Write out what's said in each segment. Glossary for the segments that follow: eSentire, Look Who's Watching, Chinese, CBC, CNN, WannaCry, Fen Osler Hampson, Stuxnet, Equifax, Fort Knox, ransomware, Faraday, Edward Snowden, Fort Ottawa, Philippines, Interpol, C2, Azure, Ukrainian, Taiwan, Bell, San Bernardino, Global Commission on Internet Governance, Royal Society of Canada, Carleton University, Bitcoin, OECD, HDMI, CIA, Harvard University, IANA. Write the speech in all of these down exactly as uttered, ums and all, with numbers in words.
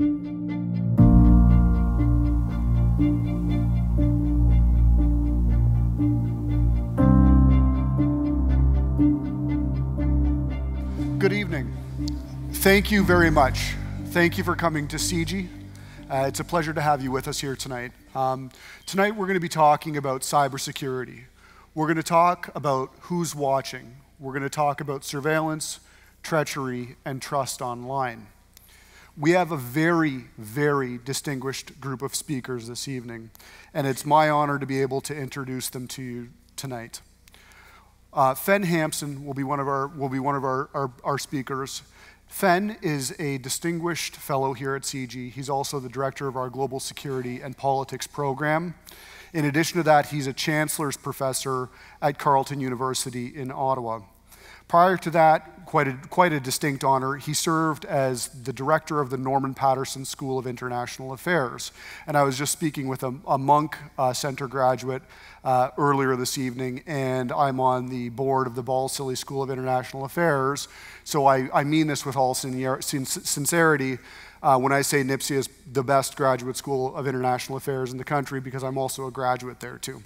Good evening. Thank you very much. Thank you for coming to C G. Uh, it's a pleasure to have you with us here tonight. Um, tonight we're going to be talking about cybersecurity. We're going to talk about who's watching. We're going to talk about surveillance, treachery, and trust online. We have a very, very distinguished group of speakers this evening, and it's my honor to be able to introduce them to you tonight. Uh, Fen Hampson will be one of our, will be one of our, our, our speakers. Fen is a distinguished fellow here at C G. He's also the director of our Global Security and Politics program. In addition to that, he's a chancellor's professor at Carleton University in Ottawa. Prior to that, quite a, quite a distinct honor, he served as the director of the Norman Paterson School of International Affairs. And I was just speaking with a, a Monk uh, Center graduate uh, earlier this evening, and I'm on the board of the Balsillie School of International Affairs. So I, I mean this with all sin sin sincerity. Uh, when I say NPSIA is the best graduate school of international affairs in the country, because I'm also a graduate there too.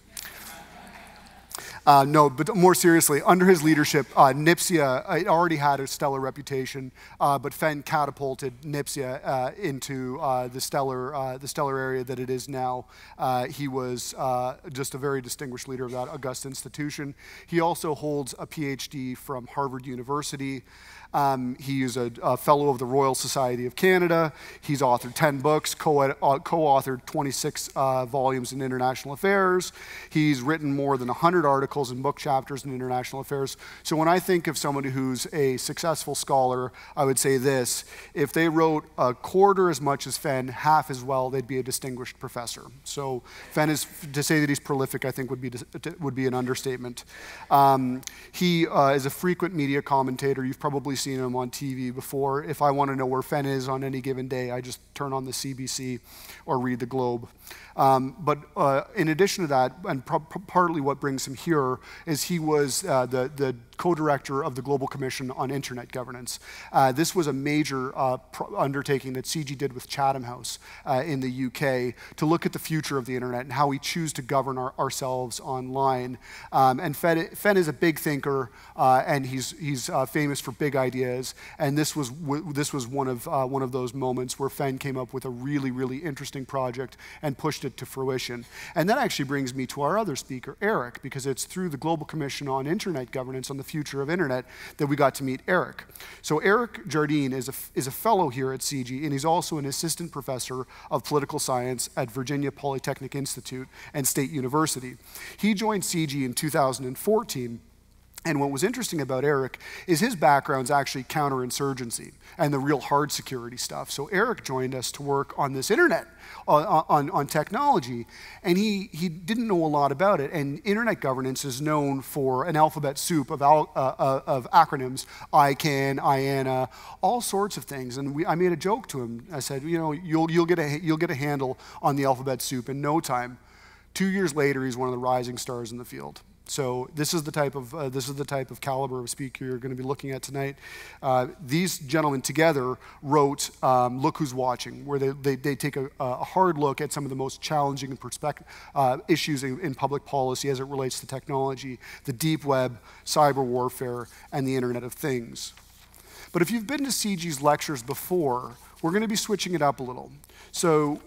Uh, no, but more seriously, under his leadership, uh, NPSIA it already had a stellar reputation, uh, but Fen catapulted NPSIA uh, into uh, the stellar uh, the stellar area that it is now. Uh, he was uh, just a very distinguished leader of that august institution. He also holds a PhD from Harvard University. Um, he is a, a fellow of the Royal Society of Canada. He's authored ten books, co-authored twenty-six uh, volumes in international affairs. He's written more than one hundred articles and book chapters in international affairs. So when I think of someone who's a successful scholar, I would say this: if they wrote a quarter as much as Fen, half as well, they'd be a distinguished professor. So Fen is, to say that he's prolific, I think would be, would be an understatement. Um, he uh, is a frequent media commentator. You've probably seen him on T V before. If I want to know where Fen is on any given day, I just turn on the C B C or read the Globe. Um, but uh, in addition to that, and partly what brings him here, is he was uh, the, the co-director of the Global Commission on Internet Governance. Uh, this was a major uh, undertaking that C G did with Chatham House uh, in the U K to look at the future of the internet and how we choose to govern our, ourselves online. Um, and Fen, Fen is a big thinker, uh, and he's, he's uh, famous for big ideas. And this was, w this was one, of, uh, one of those moments where Fen came up with a really, really interesting project and pushed it to fruition. And that actually brings me to our other speaker, Eric, because it's through the Global Commission on Internet Governance on the future of internet that we got to meet Eric. So Eric Jardine is a, is a fellow here at C G, and he's also an assistant professor of political science at Virginia Polytechnic Institute and State University. He joined C G in two thousand fourteen. And what was interesting about Eric is his background's actually counterinsurgency and the real hard security stuff. So Eric joined us to work on this internet, on, on, on technology, and he, he didn't know a lot about it. And internet governance is known for an alphabet soup of, al, uh, of acronyms, ICANN, IANA, all sorts of things. And we, I made a joke to him. I said, you know, you'll, you'll, get a, you'll get a handle on the alphabet soup in no time. Two years later, he's one of the rising stars in the field. So this is the type of uh, this is the type of caliber of speaker you're going to be looking at tonight. Uh, these gentlemen together wrote um, "Look Who's Watching," where they they, they take a, a hard look at some of the most challenging uh, issues in, in public policy as it relates to technology, the deep web, cyber warfare, and the Internet of Things. But if you've been to C G's lectures before, we're going to be switching it up a little. So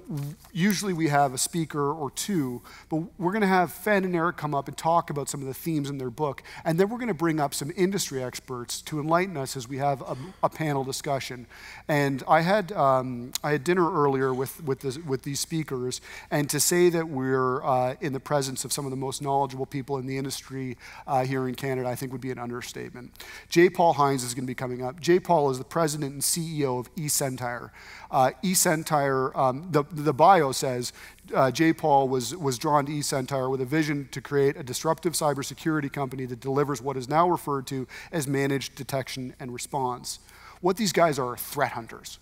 usually we have a speaker or two, but we're going to have Fen and Eric come up and talk about some of the themes in their book, and then we're going to bring up some industry experts to enlighten us as we have a, a panel discussion. And I had um, I had dinner earlier with with, this, with these speakers, and to say that we're uh, in the presence of some of the most knowledgeable people in the industry uh, here in Canada, I think would be an understatement. J. Paul Haynes is going to be coming up. J. Paul is the president and C E O of eSentire. Uh, eSentire, um, the, the bio says, uh, J. Paul was, was drawn to eSentire with a vision to create a disruptive cybersecurity company that delivers what is now referred to as managed detection and response. What these guys are, are threat hunters.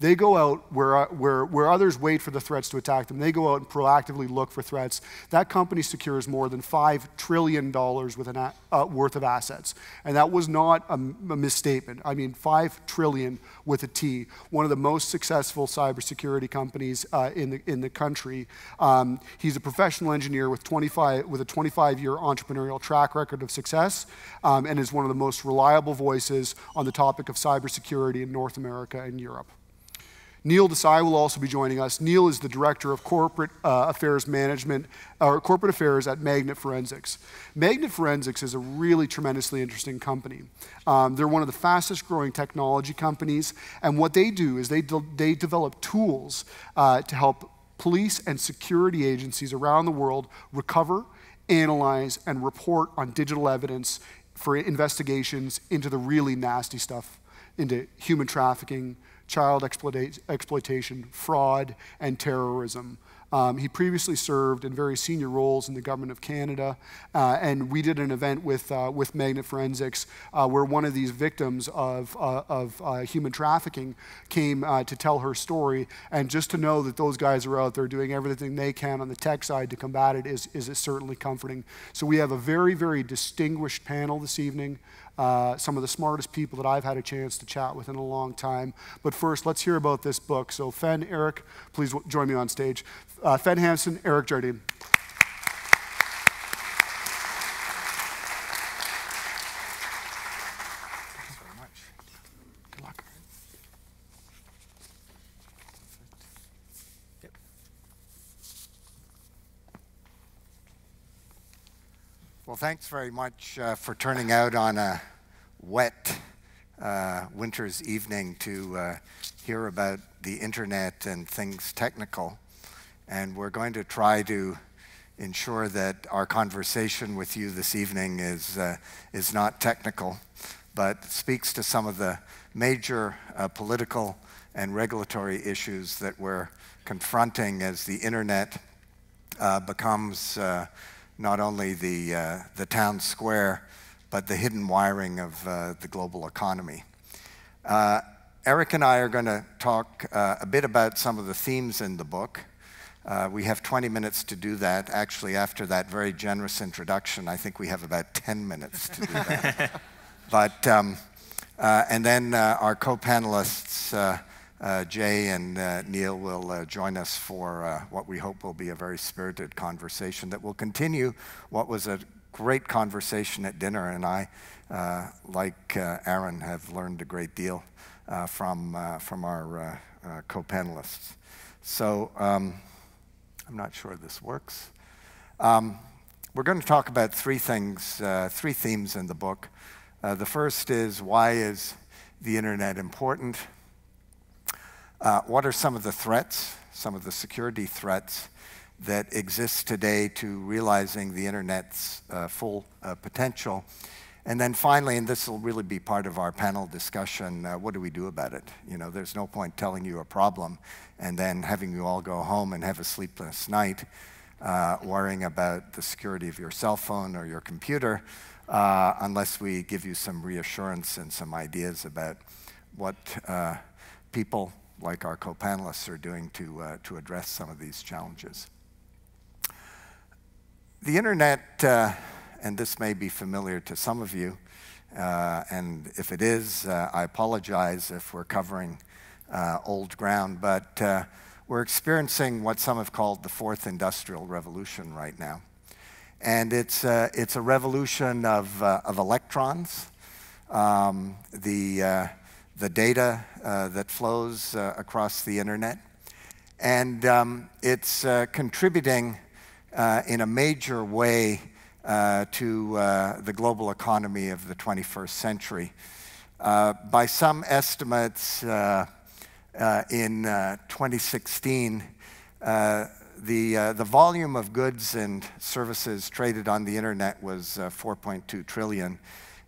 They go out where, where, where others wait for the threats to attack them. They go out and proactively look for threats. That company secures more than five trillion dollars with an a, uh, worth of assets. And that was not a, a misstatement. I mean, five trillion dollars with a T. One of the most successful cybersecurity companies uh, in, the, in the country. Um, he's a professional engineer with, twenty-five, with a twenty-five-year entrepreneurial track record of success, um, and is one of the most reliable voices on the topic of cybersecurity in North America and Europe. Neil Desai will also be joining us. Neil is the Director of Corporate uh, Affairs Management, or Corporate Affairs at Magnet Forensics. Magnet Forensics is a really tremendously interesting company. Um, they're one of the fastest growing technology companies, and what they do is they, de they develop tools uh, to help police and security agencies around the world recover, analyze, and report on digital evidence for investigations into the really nasty stuff, into human trafficking, child exploita- exploitation, fraud, and terrorism. Um, he previously served in very senior roles in the Government of Canada, uh, and we did an event with, uh, with Magnet Forensics uh, where one of these victims of, uh, of uh, human trafficking came uh, to tell her story, and just to know that those guys are out there doing everything they can on the tech side to combat it is, is certainly comforting. So we have a very, very distinguished panel this evening. Uh, some of the smartest people that I've had a chance to chat with in a long time. But first, let's hear about this book. So Fen, Eric, please join me on stage. Uh, Fen Hampson, Eric Jardine. Thanks very much. Good luck. Yep. Well, thanks very much uh, for turning out on a wet uh, winter's evening to uh, hear about the internet and things technical. And we're going to try to ensure that our conversation with you this evening is, uh, is not technical, but speaks to some of the major uh, political and regulatory issues that we're confronting as the internet uh, becomes uh, not only the, uh, the town square, but the hidden wiring of uh, the global economy. Uh, Eric and I are going to talk uh, a bit about some of the themes in the book. Uh, we have twenty minutes to do that. Actually, after that very generous introduction, I think we have about ten minutes to do that. but, um, uh, and then uh, our co-panelists, uh, uh, Jay and uh, Neil, will uh, join us for uh, what we hope will be a very spirited conversation that will continue what was a great conversation at dinner. And I, uh, like uh, Aaron, have learned a great deal uh, from, uh, from our uh, uh, co-panelists. So, um, I'm not sure this works. Um, we're going to talk about three things, uh, three themes in the book. Uh, the first is, why is the internet important? Uh, what are some of the threats, some of the security threats that exist today to realizing the internet's uh, full uh, potential? And then finally, and this will really be part of our panel discussion, uh, what do we do about it? You know, there's no point telling you a problem and then having you all go home and have a sleepless night uh, worrying about the security of your cell phone or your computer uh, unless we give you some reassurance and some ideas about what uh, people like our co-panelists are doing to, uh, to address some of these challenges. The internet... Uh, And this may be familiar to some of you, uh, and if it is, uh, I apologize if we're covering uh, old ground, but uh, we're experiencing what some have called the fourth industrial revolution right now. And it's, uh, it's a revolution of, uh, of electrons. Um, the, uh, the data uh, that flows uh, across the internet, and um, it's uh, contributing uh, in a major way Uh, to uh, the global economy of the twenty-first century. Uh, by some estimates, uh, uh, in uh, twenty sixteen, uh, the, uh, the volume of goods and services traded on the internet was uh, four point two trillion.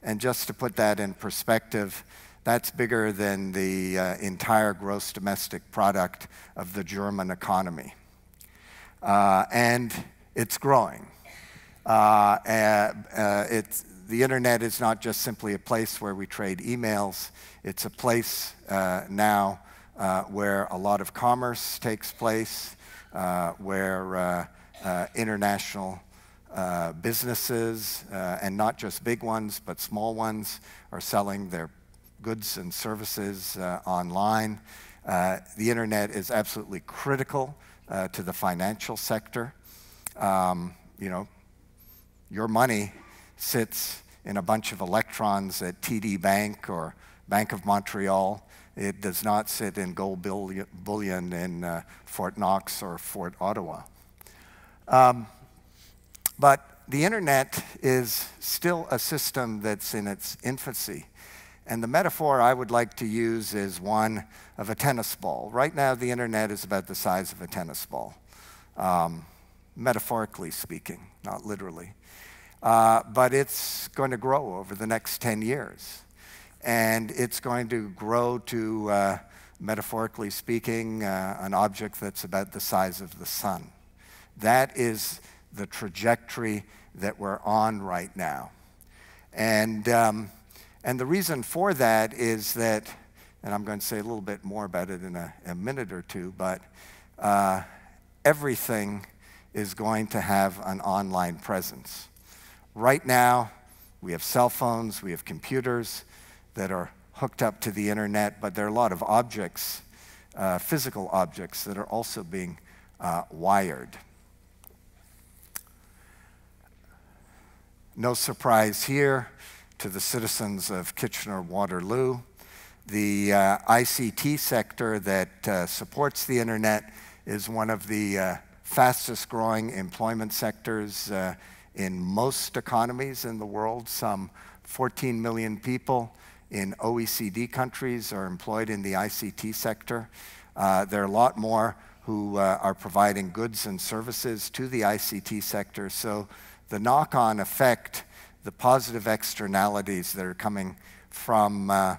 And just to put that in perspective, that's bigger than the uh, entire gross domestic product of the German economy. Uh, and it's growing. Uh, uh, uh, it's, the internet is not just simply a place where we trade emails, it's a place uh, now uh, where a lot of commerce takes place, uh, where uh, uh, international uh, businesses, uh, and not just big ones, but small ones, are selling their goods and services uh, online. Uh, the internet is absolutely critical uh, to the financial sector. Um, you know, your money sits in a bunch of electrons at T D Bank or Bank of Montreal. It does not sit in gold bullion in uh, Fort Knox or Fort Ottawa. Um, but the internet is still a system that's in its infancy. And the metaphor I would like to use is one of a tennis ball. Right now, the internet is about the size of a tennis ball, um, metaphorically speaking, not literally. Uh, but it's going to grow over the next ten years. And it's going to grow to, uh, metaphorically speaking, uh, an object that's about the size of the sun. That is the trajectory that we're on right now. And, um, and the reason for that is that, and I'm going to say a little bit more about it in a, a minute or two, but uh, everything is going to have an online presence. Right now, we have cell phones, we have computers that are hooked up to the internet, but there are a lot of objects, uh, physical objects, that are also being uh, wired. No surprise here to the citizens of Kitchener-Waterloo. The uh, I C T sector that uh, supports the internet is one of the uh, fastest growing employment sectors uh, in most economies in the world. Some fourteen million people in O E C D countries are employed in the I C T sector. Uh, there are a lot more who uh, are providing goods and services to the I C T sector. So the knock-on effect, the positive externalities that are coming from uh,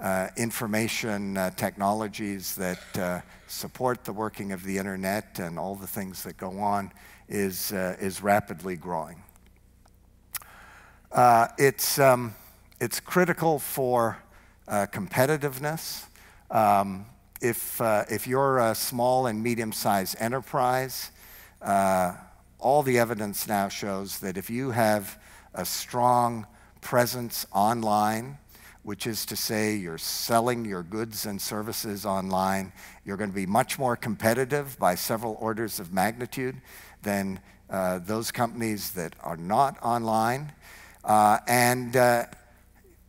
uh, information uh, technologies that uh, support the working of the internet and all the things that go on, is, uh, is rapidly growing. Uh, it's, um, it's critical for uh, competitiveness. Um, if, uh, if you're a small and medium-sized enterprise, uh, all the evidence now shows that if you have a strong presence online, which is to say you're selling your goods and services online, you're going to be much more competitive by several orders of magnitude than uh, those companies that are not online. Uh, and uh,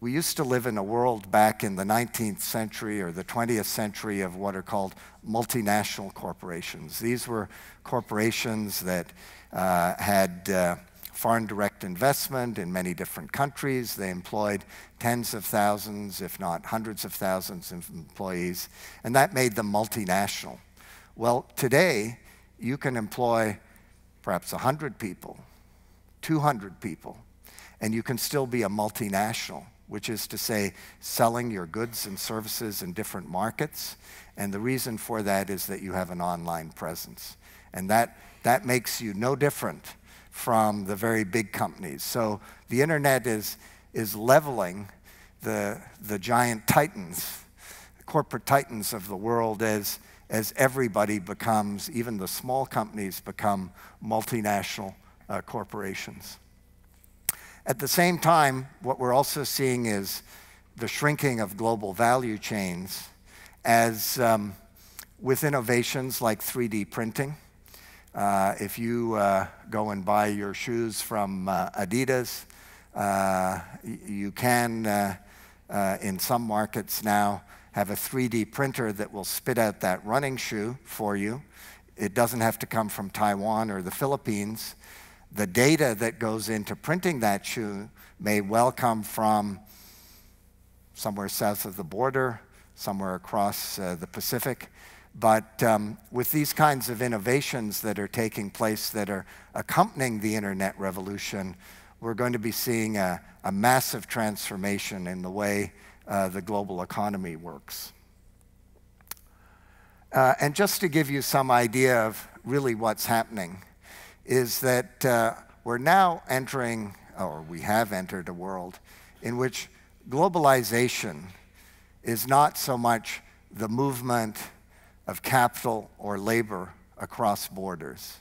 we used to live in a world back in the nineteenth century or the twentieth century of what are called multinational corporations. These were corporations that uh, had uh, foreign direct investment in many different countries. They employed tens of thousands, if not hundreds of thousands of employees, and that made them multinational. Well, today, you can employ perhaps one hundred people, two hundred people, and you can still be a multinational, which is to say selling your goods and services in different markets. And the reason for that is that you have an online presence. And that, that makes you no different from the very big companies. So the internet is, is leveling the, the giant titans, the corporate titans of the world, as as everybody becomes, even the small companies become multinational uh, corporations. At the same time, what we're also seeing is the shrinking of global value chains as um, with innovations like three D printing. Uh, if you uh, go and buy your shoes from uh, Adidas, uh, you can, uh, uh, in some markets now, have a three D printer that will spit out that running shoe for you. It doesn't have to come from Taiwan or the Philippines. The data that goes into printing that shoe may well come from somewhere south of the border, somewhere across uh, the Pacific. But um, with these kinds of innovations that are taking place that are accompanying the internet revolution, we're going to be seeing a, a massive transformation in the way Uh, the global economy works. Uh, and just to give you some idea of really what's happening is that uh, we're now entering, or we have entered, a world in which globalization is not so much the movement of capital or labor across borders.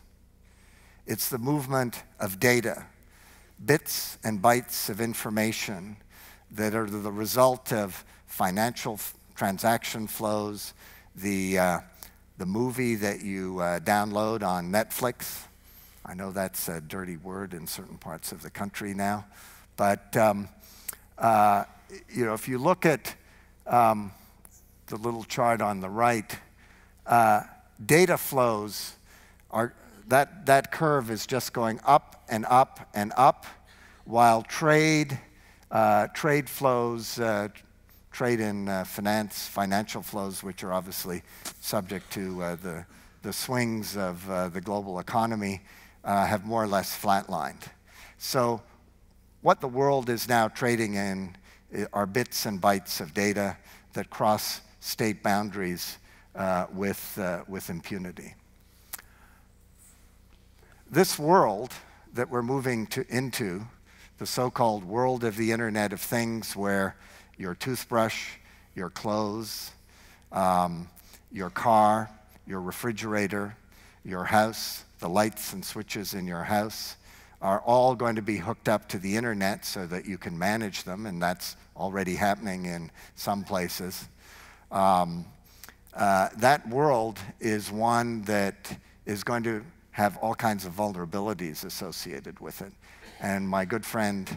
It's the movement of data, bits and bytes of information that are the result of financial transaction flows, the, uh, the movie that you uh, download on Netflix. I know that's a dirty word in certain parts of the country now, but um, uh, you know, if you look at um, the little chart on the right, uh, data flows are, that, that curve is just going up and up and up, while trade, uh, trade flows, uh, trade in uh, finance, financial flows, which are obviously subject to uh, the, the swings of uh, the global economy, uh, have more or less flatlined. So what the world is now trading in are bits and bytes of data that cross state boundaries uh, with, uh, with impunity. This world that we're moving to, into, the so-called world of the Internet of Things, where your toothbrush, your clothes, um, your car, your refrigerator, your house, the lights and switches in your house are all going to be hooked up to the Internet so that you can manage them, and that's already happening in some places. Um, uh, that world is one that is going to have all kinds of vulnerabilities associated with it. And my good friend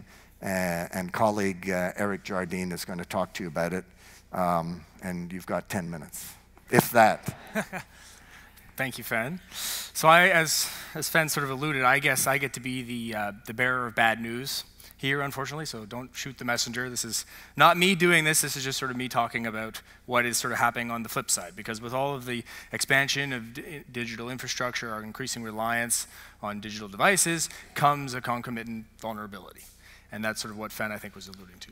uh, and colleague uh, Eric Jardine is going to talk to you about it, um, and you've got ten minutes, if that. Thank you, Fen. So I, as, as Fen sort of alluded, I guess I get to be the, uh, the bearer of bad news here, unfortunately, so don't shoot the messenger. This is not me doing this, this is just sort of me talking about what is sort of happening on the flip side, because with all of the expansion of d digital infrastructure, our increasing reliance on digital devices, comes a concomitant vulnerability. And that's sort of what Fen, I think, was alluding to.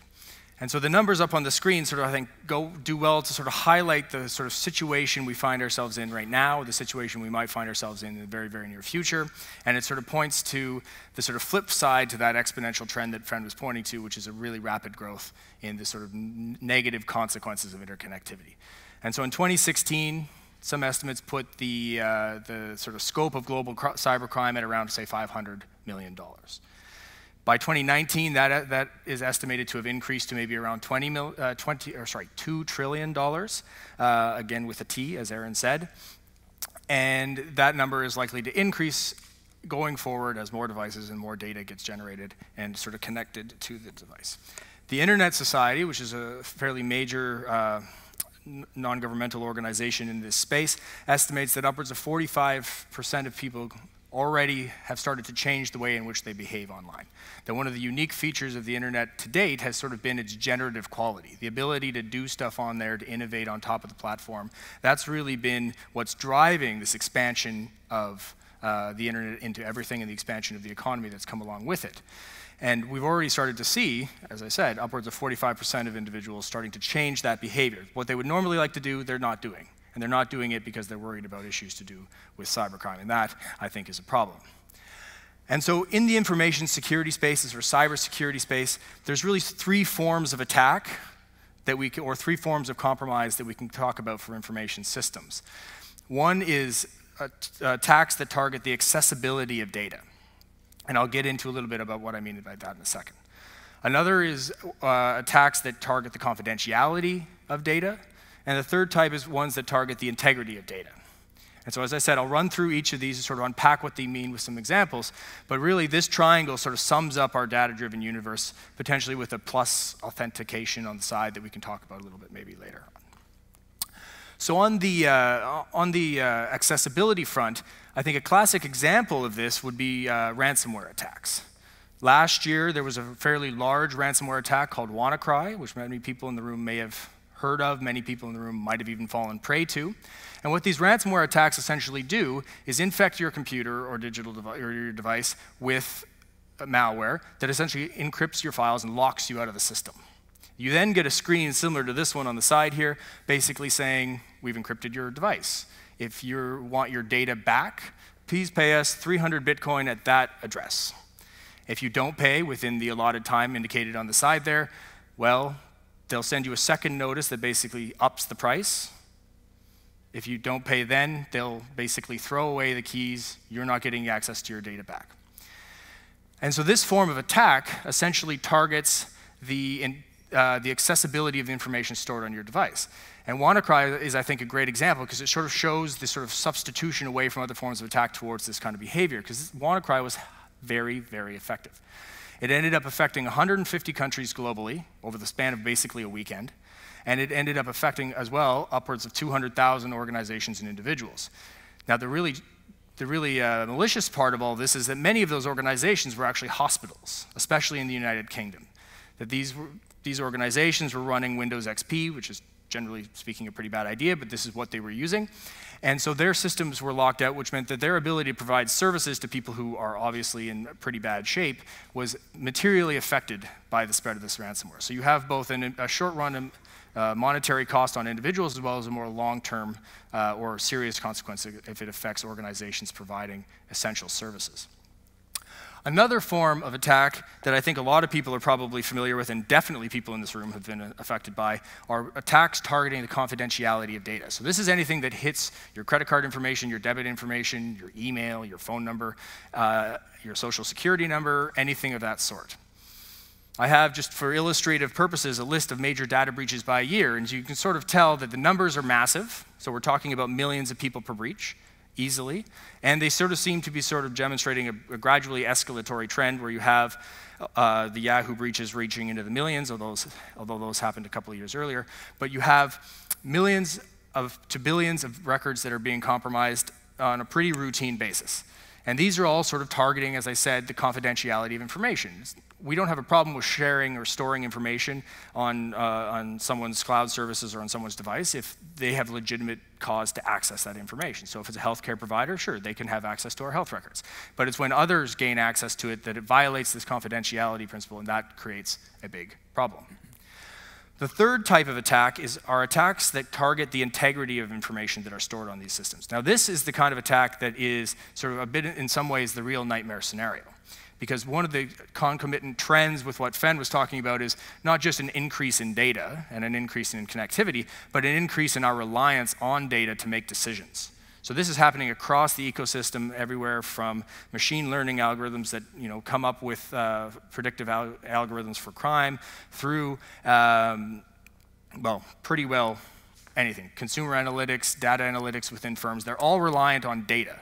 And so the numbers up on the screen sort of, I think, go do well to sort of highlight the sort of situation we find ourselves in right now, the situation we might find ourselves in in the very, very near future. And it sort of points to the sort of flip side to that exponential trend that Fen was pointing to, which is a really rapid growth in the sort of negative consequences of interconnectivity. And so in twenty sixteen, some estimates put the, uh, the sort of scope of global cybercrime at around, say, five hundred million dollars. By twenty nineteen, that, that is estimated to have increased to maybe around twenty mil, uh, twenty, or sorry, two trillion dollars, uh, again with a T, as Aaron said. And that number is likely to increase going forward as more devices and more data gets generated and sort of connected to the device. The Internet Society, which is a fairly major uh, non-governmental organization in this space, estimates that upwards of forty-five percent of people already have started to change the way in which they behave online. That one of the unique features of the internet to date has sort of been its generative quality, the ability to do stuff on there, to innovate on top of the platform. That's really been what's driving this expansion of uh, the internet into everything and the expansion of the economy that's come along with it. And we've already started to see, as I said, upwards of forty-five percent of individuals starting to change that behavior. What they would normally like to do, they're not doing. And they're not doing it because they're worried about issues to do with cybercrime. And that, I think, is a problem. And so in the information security spaces or cybersecurity space, there's really three forms of attack that we can, or three forms of compromise that we can talk about for information systems. One is uh, attacks that target the accessibility of data. And I'll get into a little bit about what I mean by that in a second. Another is uh, attacks that target the confidentiality of data. And the third type is ones that target the integrity of data. And so as I said, I'll run through each of these and sort of unpack what they mean with some examples, but really this triangle sort of sums up our data-driven universe, potentially with a plus authentication on the side that we can talk about a little bit maybe later on. So on the, uh, on the uh, accessibility front, I think a classic example of this would be uh, ransomware attacks. Last year, there was a fairly large ransomware attack called WannaCry, which many people in the room may have heard of, many people in the room might have even fallen prey to. And what these ransomware attacks essentially do is infect your computer or digital device or your device with malware that essentially encrypts your files and locks you out of the system. You then get a screen similar to this one on the side here, basically saying, we've encrypted your device. If you want your data back, please pay us three hundred Bitcoin at that address. If you don't pay within the allotted time indicated on the side there, well, they'll send you a second notice that basically ups the price, If you don't pay then, they'll basically throw away the keys. You're not getting access to your data back. And so this form of attack essentially targets the, in, uh, the accessibility of the information stored on your device. And WannaCry is, I think, a great example because it sort of shows this sort of substitution away from other forms of attack towards this kind of behavior, because WannaCry was very, very effective. It ended up affecting one hundred fifty countries globally over the span of basically a weekend, and it ended up affecting, as well, upwards of two hundred thousand organizations and individuals. Now, the really The really uh, malicious part of all this is that many of those organizations were actually hospitals, especially in the United Kingdom. That these, were, these organizations were running Windows X P, which is generally speaking a pretty bad idea, but this is what they were using. And so their systems were locked out, which meant that their ability to provide services to people who are obviously in pretty bad shape was materially affected by the spread of this ransomware. So you have both an, a short-run uh, monetary cost on individuals as well as a more long-term uh, or serious consequence if it affects organizations providing essential services. Another form of attack that I think a lot of people are probably familiar with, and definitely people in this room have been affected by, are attacks targeting the confidentiality of data. So this is anything that hits your credit card information, your debit information, your email, your phone number, uh, your social security number, anything of that sort. I have, just for illustrative purposes, a list of major data breaches by year, and you can sort of tell that the numbers are massive. So we're talking about millions of people per breach, easily, and they sort of seem to be sort of demonstrating a, a gradually escalatory trend where you have uh, the Yahoo breaches reaching into the millions, although those, although those happened a couple of years earlier, but you have millions of, to billions of records that are being compromised on a pretty routine basis. And these are all sort of targeting, as I said, the confidentiality of information. We don't have a problem with sharing or storing information on, uh, on someone's cloud services or on someone's device if they have legitimate cause to access that information. So if it's a healthcare provider, sure, they can have access to our health records. But it's when others gain access to it that it violates this confidentiality principle, and that creates a big problem. The third type of attack is are attacks that target the integrity of information that are stored on these systems. Now, this is the kind of attack that is sort of a bit, in some ways, the real nightmare scenario. Because one of the concomitant trends with what Fen was talking about is not just an increase in data and an increase in connectivity, but an increase in our reliance on data to make decisions. So this is happening across the ecosystem everywhere, from machine learning algorithms that you know, come up with uh, predictive al algorithms for crime through, um, well, pretty well anything. Consumer analytics, data analytics within firms, they're all reliant on data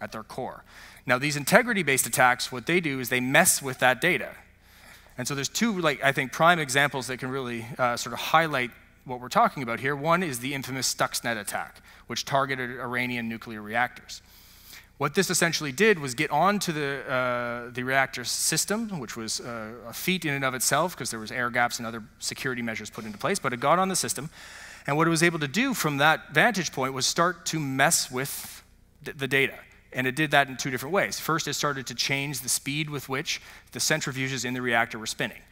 at their core. Now, these integrity-based attacks, what they do is they mess with that data. And so there's two, like, I think, prime examples that can really uh, sort of highlight what we're talking about here. One is the infamous Stuxnet attack, which targeted Iranian nuclear reactors. What this essentially did was get onto the, uh, the reactor system, which was uh, a feat in and of itself because there was air gaps and other security measures put into place, but it got on the system. And what it was able to do from that vantage point was start to mess with the data. And it did that in two different ways. First, it started to change the speed with which the centrifuges in the reactor were spinning.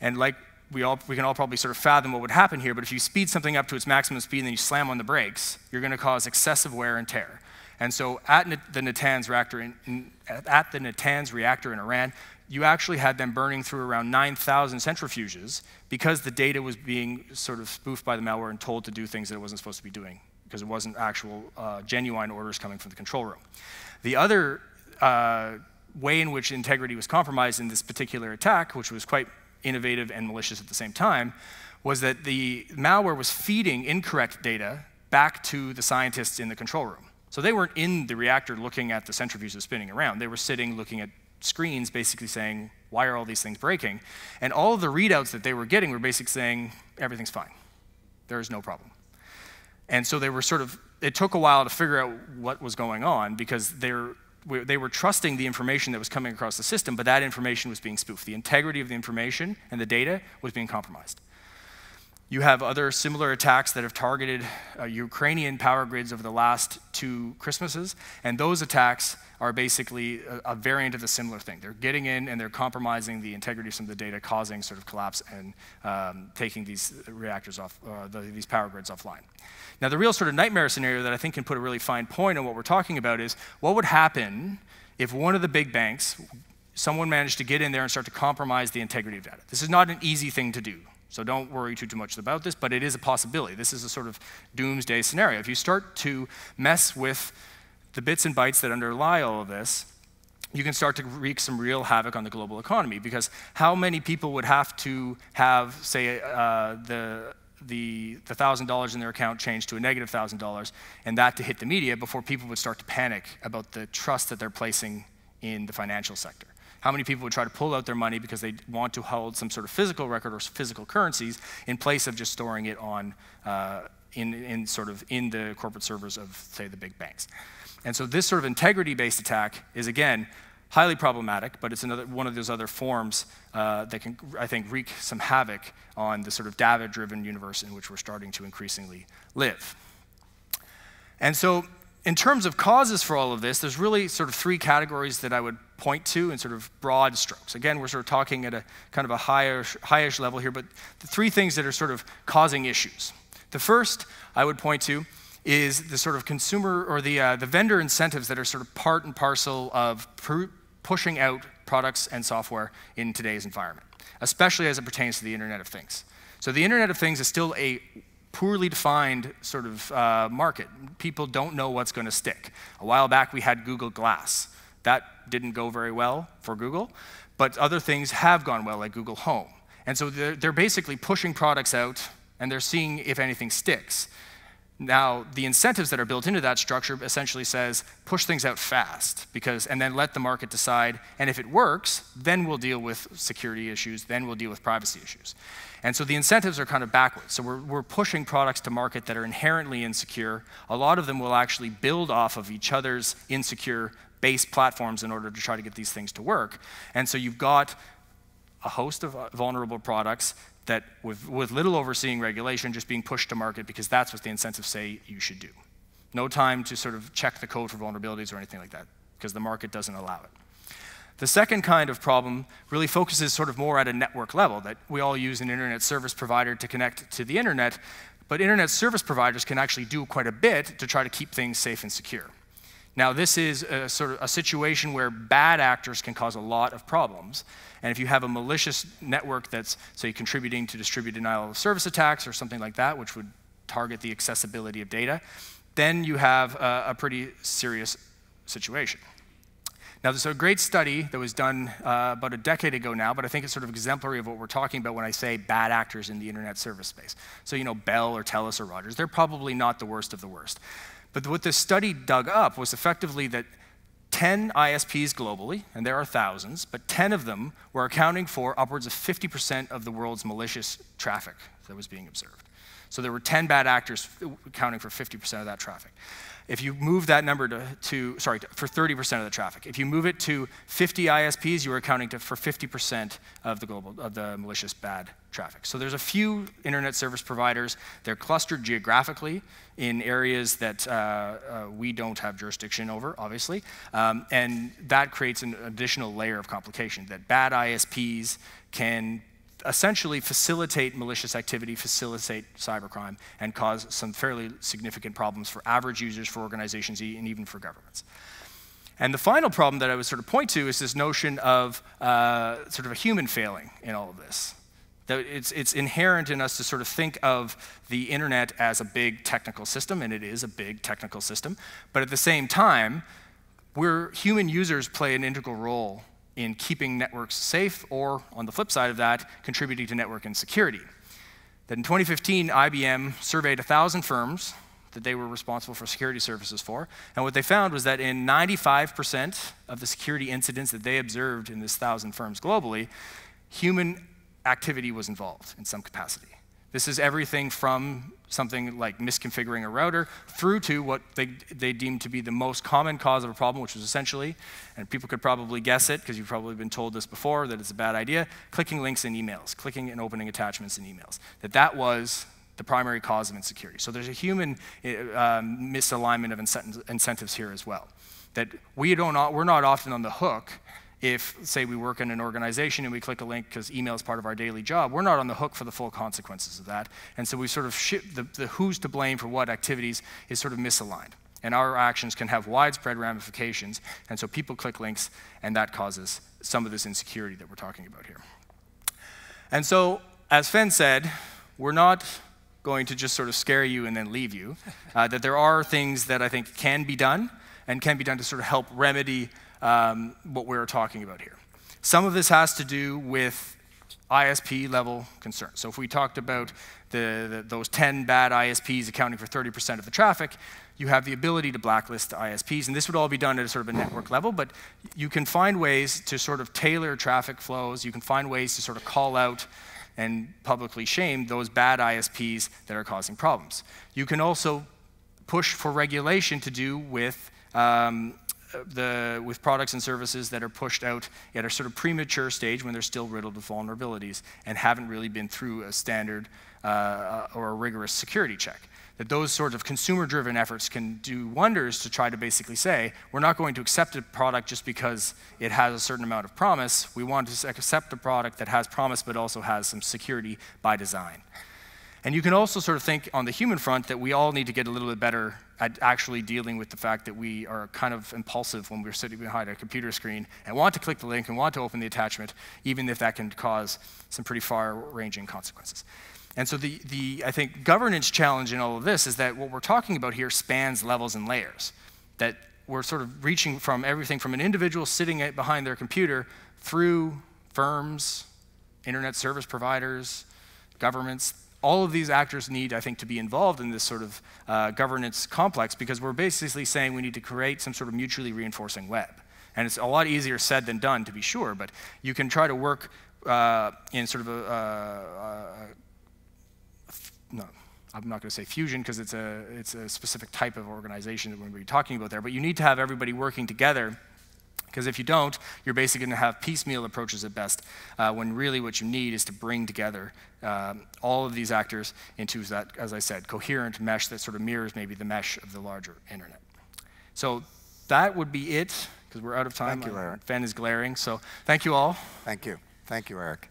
And like We, all, we can all probably sort of fathom what would happen here, but if you speed something up to its maximum speed and then you slam on the brakes, you're going to cause excessive wear and tear. And so at the Natanz reactor in, in, at the Natanz reactor in Iran, you actually had them burning through around nine thousand centrifuges because the data was being sort of spoofed by the malware and told to do things that it wasn't supposed to be doing because it wasn't actual uh, genuine orders coming from the control room. The other uh, way in which integrity was compromised in this particular attack, which was quite innovative and malicious at the same time, was that the malware was feeding incorrect data back to the scientists in the control room. So they weren't in the reactor looking at the centrifuges spinning around. They were sitting looking at screens basically saying, why are all these things breaking? And all of the readouts that they were getting were basically saying, everything's fine. There is no problem. And so they were sort of, it took a while to figure out what was going on because they're They were trusting the information that was coming across the system, but that information was being spoofed. The integrity of the information and the data was being compromised. You have other similar attacks that have targeted uh, Ukrainian power grids over the last two Christmases, and those attacks are basically a, a variant of the similar thing. They're getting in and they're compromising the integrity of some of the data, causing sort of collapse and um, taking these reactors off, uh, the, these power grids offline. Now, the real sort of nightmare scenario that I think can put a really fine point on what we're talking about is what would happen if one of the big banks, someone managed to get in there and start to compromise the integrity of data. This is not an easy thing to do. So don't worry too, too much about this, but it is a possibility. This is a sort of doomsday scenario. If you start to mess with the bits and bytes that underlie all of this, you can start to wreak some real havoc on the global economy, because how many people would have to have, say, uh, the the one thousand dollars in their account changed to a negative one thousand dollars, and that to hit the media before people would start to panic about the trust that they're placing in the financial sector? How many people would try to pull out their money because they want to hold some sort of physical record or physical currencies in place of just storing it on uh, in, in sort of in the corporate servers of, say, the big banks? And so this sort of integrity-based attack is, again, highly problematic, but it's another one of those other forms uh, that can, I think, wreak some havoc on the sort of data-driven universe in which we're starting to increasingly live. And so in terms of causes for all of this, there's really sort of three categories that I would point to in sort of broad strokes. Again, we're sort of talking at a kind of a higher-ish, high-ish level here, but the three things that are sort of causing issues. The first I would point to is the sort of consumer or the, uh, the vendor incentives that are sort of part and parcel of pushing out products and software in today's environment, especially as it pertains to the Internet of Things. So the Internet of Things is still a poorly defined sort of uh, market. People don't know what's going to stick. A while back we had Google Glass. That didn't go very well for Google, but other things have gone well, like Google Home. And so they're, they're basically pushing products out, and they're seeing if anything sticks. Now, the incentives that are built into that structure essentially says, push things out fast, because, and then let the market decide, and if it works, then we'll deal with security issues, then we'll deal with privacy issues. And so the incentives are kind of backwards. So we're, we're pushing products to market that are inherently insecure. A lot of them will actually build off of each other's insecure base platforms in order to try to get these things to work. And so you've got a host of vulnerable products that with, with little overseeing regulation just being pushed to market because that's what the incentives say you should do. No time to sort of check the code for vulnerabilities or anything like that, because the market doesn't allow it. The second kind of problem really focuses sort of more at a network level, that we all use an internet service provider to connect to the internet, but internet service providers can actually do quite a bit to try to keep things safe and secure. Now, this is a sort of a situation where bad actors can cause a lot of problems. And if you have a malicious network that's, say, contributing to distributed denial of service attacks or something like that, which would target the accessibility of data, then you have a, a pretty serious situation. Now, there's a great study that was done uh, about a decade ago now, but I think it's sort of exemplary of what we're talking about when I say bad actors in the internet service space. So, you know, Bell or Telus or Rogers, they're probably not the worst of the worst. But what this study dug up was effectively that ten I S Ps globally, and there are thousands, but ten of them were accounting for upwards of fifty percent of the world's malicious traffic that was being observed. So there were ten bad actors accounting for fifty percent of that traffic. If you move that number to, to sorry, for thirty percent of the traffic, if you move it to fifty I S Ps, you are accounting to, for fifty percent of the global, of the malicious bad traffic. So there's a few internet service providers. They're clustered geographically in areas that uh, uh, we don't have jurisdiction over, obviously, um, and that creates an additional layer of complication, that bad I S Ps can essentially facilitate malicious activity, facilitate cybercrime, and cause some fairly significant problems for average users, for organizations, and even for governments. And the final problem that I would sort of point to is this notion of uh, sort of a human failing in all of this. That it's, it's inherent in us to sort of think of the internet as a big technical system, and it is a big technical system, but at the same time, we're, human users play an integral role in keeping networks safe, or on the flip side of that, contributing to network insecurity. That in twenty fifteen, I B M surveyed one thousand firms that they were responsible for security services for, and what they found was that in ninety-five percent of the security incidents that they observed in this one thousand firms globally, human activity was involved in some capacity. This is everything from something like misconfiguring a router through to what they, they deemed to be the most common cause of a problem, which was essentially, and people could probably guess it because you've probably been told this before that it's a bad idea, clicking links in emails, clicking and opening attachments in emails, that that was the primary cause of insecurity. So there's a human uh, misalignment of incent incentives here as well, that we don't, we're not often on the hook. If, say, we work in an organization and we click a link because email is part of our daily job, we're not on the hook for the full consequences of that. And so we sort of shift the, the who's to blame for what activities is sort of misaligned. And our actions can have widespread ramifications. And so people click links, and that causes some of this insecurity that we're talking about here. And so as Fen said, we're not going to just sort of scare you and then leave you, uh, that there are things that I think can be done and can be done to sort of help remedy um, what we're talking about here. Some of this has to do with I S P level concerns. So if we talked about the, the, those ten bad I S Ps accounting for thirty percent of the traffic, you have the ability to blacklist I S Ps, and this would all be done at a sort of a network level, but you can find ways to sort of tailor traffic flows, you can find ways to sort of call out and publicly shame those bad I S Ps that are causing problems. You can also push for regulation to do with um, the, with products and services that are pushed out at a sort of premature stage when they're still riddled with vulnerabilities and haven't really been through a standard uh, or a rigorous security check. That those sorts of consumer-driven efforts can do wonders to try to basically say, we're not going to accept a product just because it has a certain amount of promise. We want to accept a product that has promise but also has some security by design. And you can also sort of think on the human front that we all need to get a little bit better at actually dealing with the fact that we are kind of impulsive when we're sitting behind a computer screen and want to click the link and want to open the attachment, even if that can cause some pretty far-ranging consequences. And so the, the, I think, governance challenge in all of this is that what we're talking about here spans levels and layers, that we're sort of reaching from everything from an individual sitting behind their computer through firms, internet service providers, governments. All of these actors need, I think, to be involved in this sort of uh, governance complex, because we're basically saying we need to create some sort of mutually reinforcing web. And it's a lot easier said than done, to be sure, but you can try to work uh, in sort of a, a, a no, I'm not going to say fusion because it's a, it's a specific type of organization that we're going to be talking about there, but you need to have everybody working together, because if you don't, you're basically going to have piecemeal approaches at best, uh, when really what you need is to bring together um, all of these actors into that, as I said, coherent mesh that sort of mirrors maybe the mesh of the larger internet. So that would be it, because we're out of time. Thank you, Eric. Fen is glaring, so thank you all. Thank you. Thank you, Eric.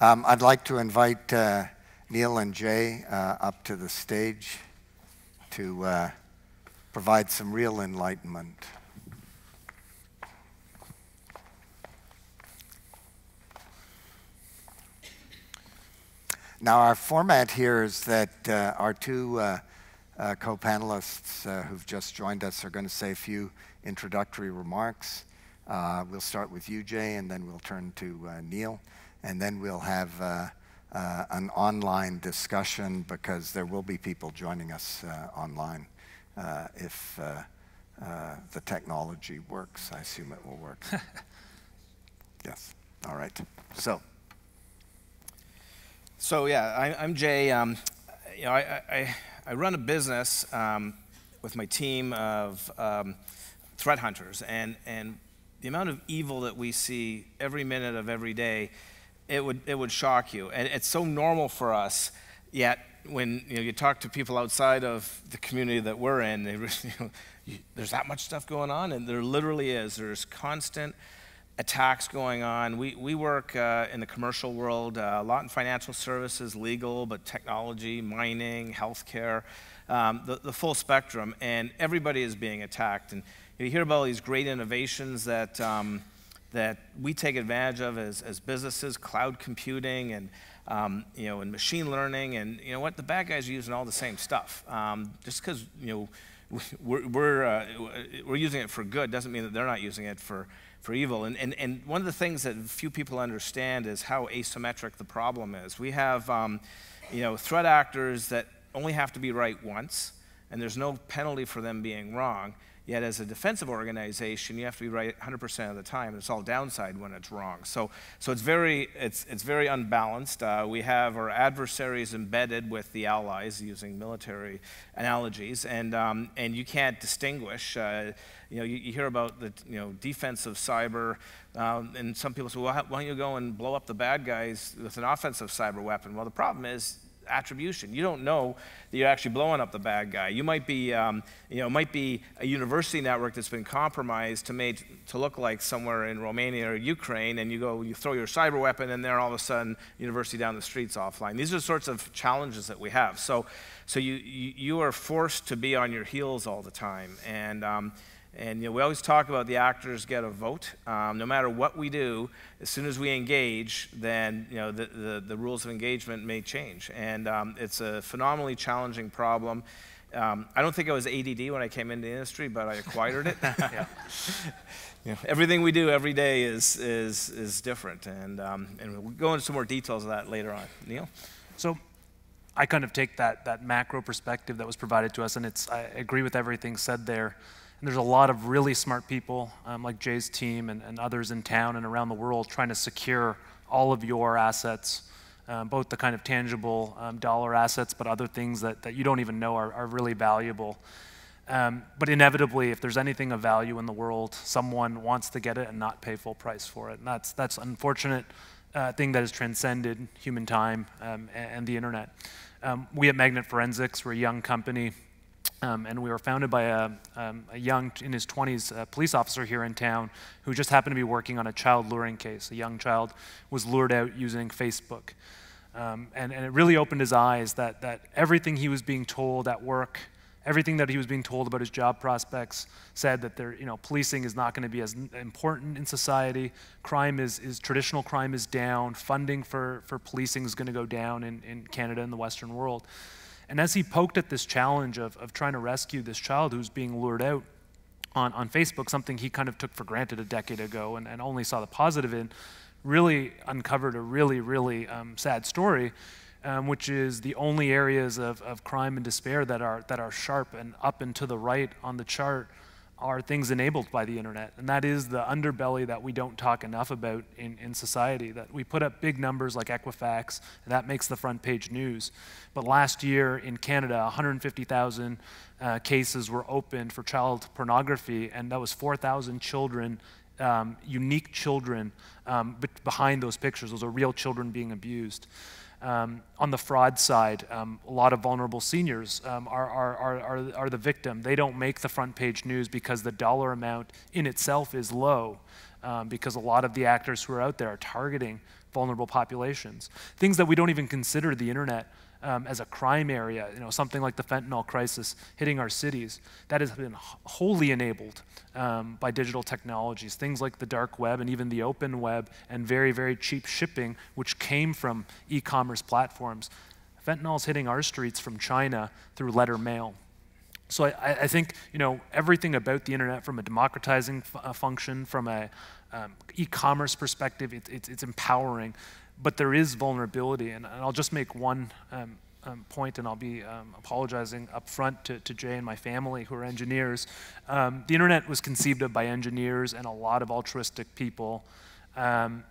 Um, I'd like to invite uh, Neil and Jay uh, up to the stage to uh, provide some real enlightenment. Now, our format here is that uh, our two uh, uh, co-panelists uh, who've just joined us are going to say a few introductory remarks. Uh, we'll start with you, Jay, and then we'll turn to uh, Neil. And then we'll have uh, uh, an online discussion, because there will be people joining us uh, online uh, if uh, uh, the technology works. I assume it will work. Yes. All right. So. So yeah, I, I'm Jay. Um, you know, I, I, I run a business um, with my team of um, threat hunters, and and the amount of evil that we see every minute of every day, it would it would shock you. And it's so normal for us. Yet when you know you talk to people outside of the community that we're in, they, you know, you, there's that much stuff going on, and there literally is. There's constant attacks going on. We, we work uh, in the commercial world, uh, a lot in financial services, legal, but technology, mining, healthcare, um, the, the full spectrum, and everybody is being attacked. And you hear about all these great innovations that, um, that we take advantage of as, as businesses, cloud computing, and, um, you know, and machine learning, and you know what, the bad guys are using all the same stuff. Um, just because, you know, we're, we're, uh, we're using it for good doesn't mean that they're not using it for for evil. And, and, and one of the things that few people understand is how asymmetric the problem is. We have um, you know, threat actors that only have to be right once, and there's no penalty for them being wrong. Yet as a defensive organization, you have to be right one hundred percent of the time, and it's all downside when it's wrong. So, so it's, very, it's, it's very unbalanced. Uh, we have our adversaries embedded with the allies, using military analogies, and, um, and you can't distinguish. Uh, you know, you, you hear about the you know, defense of cyber, um, and some people say, well, how, why don't you go and blow up the bad guys with an offensive cyber weapon? Well, the problem is, attribution. You don't know that you're actually blowing up the bad guy. You might be, um, you know, might be a university network that's been compromised to made to look like somewhere in Romania or Ukraine, and you go, you throw your cyber weapon, and there all of a sudden, university down the street's offline. These are the sorts of challenges that we have. So, so you you, you are forced to be on your heels all the time, and um, And you know, we always talk about the actors get a vote. Um, no matter what we do, as soon as we engage, then you know, the, the, the rules of engagement may change. And um, it's a phenomenally challenging problem. Um, I don't think I was A D D when I came into the industry, but I acquired it. Yeah. Yeah. Everything we do every day is, is, is different. And, um, and we'll go into some more details of that later on. Neil? So I kind of take that, that macro perspective that was provided to us, and it's, I agree with everything said there. And there's a lot of really smart people, um, like Jay's team and, and others in town and around the world, trying to secure all of your assets, um, both the kind of tangible um, dollar assets, but other things that, that you don't even know are, are really valuable. Um, but inevitably, if there's anything of value in the world, someone wants to get it and not pay full price for it. And that's, that's an unfortunate uh, thing that has transcended human time um, and, and the internet. Um, we at Magnet Forensics, we're a young company. Um, and we were founded by a, um, a young, in his twenties, uh, police officer here in town who just happened to be working on a child luring case. A young child was lured out using Facebook. Um, and, and it really opened his eyes that, that everything he was being told at work, everything that he was being told about his job prospects said that they're, you know, policing is not going to be as important in society. Crime is, is traditional crime is down. Funding for, for policing is going to go down in, in Canada and the Western world. And as he poked at this challenge of, of trying to rescue this child who's being lured out on, on Facebook, something he kind of took for granted a decade ago and, and only saw the positive in, really uncovered a really, really um, sad story, um, which is the only areas of, of crime and despair that are, that are sharp and up and to the right on the chart are things enabled by the internet. And that is the underbelly that we don't talk enough about in, in society, that we put up big numbers like Equifax, and that makes the front page news. But last year in Canada, one hundred fifty thousand uh, cases were opened for child pornography, and that was four thousand children, um, unique children, um, behind those pictures. Those are real children being abused. Um, on the fraud side, um, a lot of vulnerable seniors um, are, are, are, are the victim. They don't make the front page news because the dollar amount in itself is low, um, because a lot of the actors who are out there are targeting vulnerable populations. Things that we don't even consider the internet um, as a crime area, you know, something like the fentanyl crisis hitting our cities, that has been wholly enabled um, by digital technologies. Things like the dark web and even the open web and very, very cheap shipping, which came from e-commerce platforms. Fentanyl's hitting our streets from China through letter mail. So I, I think, you know, everything about the internet from a democratizing f function, from a um, e-commerce perspective, it, it, it's empowering. But there is vulnerability, and, and I'll just make one um, um, point, and I'll be um, apologizing up front to, to Jay and my family who are engineers. Um, the internet was conceived of by engineers and a lot of altruistic people, um,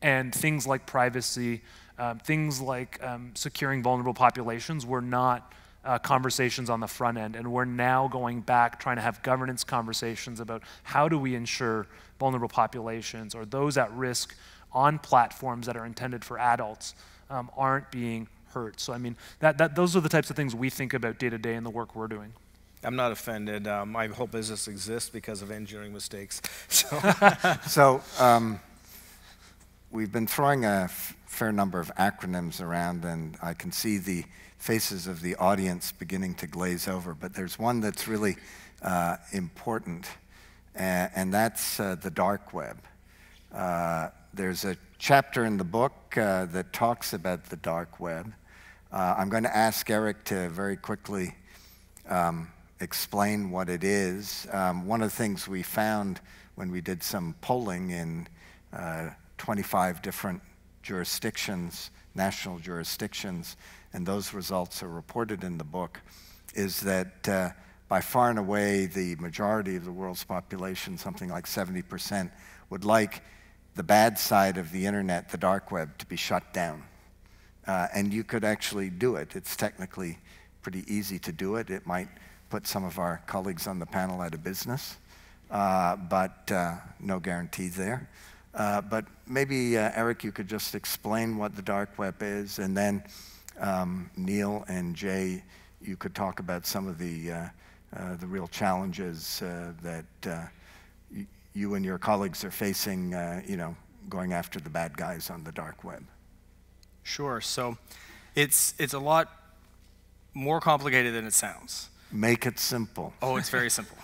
and things like privacy, um, things like um, securing vulnerable populations were not Uh, conversations on the front end, and we're now going back trying to have governance conversations about how do we ensure vulnerable populations or those at risk on platforms that are intended for adults um, aren't being hurt. So I mean, that, that, those are the types of things we think about day to day in the work we're doing. I'm not offended. Um, my whole business exists because of engineering mistakes. So, so um, we've been throwing a fair number of acronyms around, and I can see the faces of the audience beginning to glaze over, but there's one that's really uh, important, and, and that's uh, the dark web. Uh, there's a chapter in the book uh, that talks about the dark web. Uh, I'm going to ask Eric to very quickly um, explain what it is. Um, one of the things we found when we did some polling in uh, twenty-five different jurisdictions, national jurisdictions, and those results are reported in the book, is that uh, by far and away the majority of the world's population, something like seventy percent, would like the bad side of the internet, the dark web, to be shut down. Uh, and you could actually do it. It's technically pretty easy to do it. It might put some of our colleagues on the panel out of business, uh, but uh, no guarantees there. Uh, but maybe, uh, Eric, you could just explain what the dark web is, and then Um, Neil and Jay, you could talk about some of the, uh, uh, the real challenges uh, that uh, y you and your colleagues are facing, uh, you know, going after the bad guys on the dark web. Sure. So it's, it's a lot more complicated than it sounds. Make it simple. Oh, it's very simple.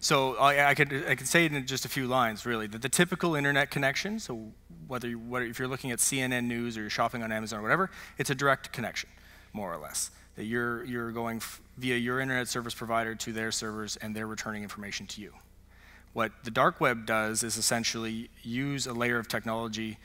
So I, I could I could say it in just a few lines, really, that the typical internet connection, so whether you, whether if you're looking at C N N News or you're shopping on Amazon or whatever, it's a direct connection, more or less. That you're you're going f via your internet service provider to their servers, and they're returning information to you. What the dark web does is essentially use a layer of technology,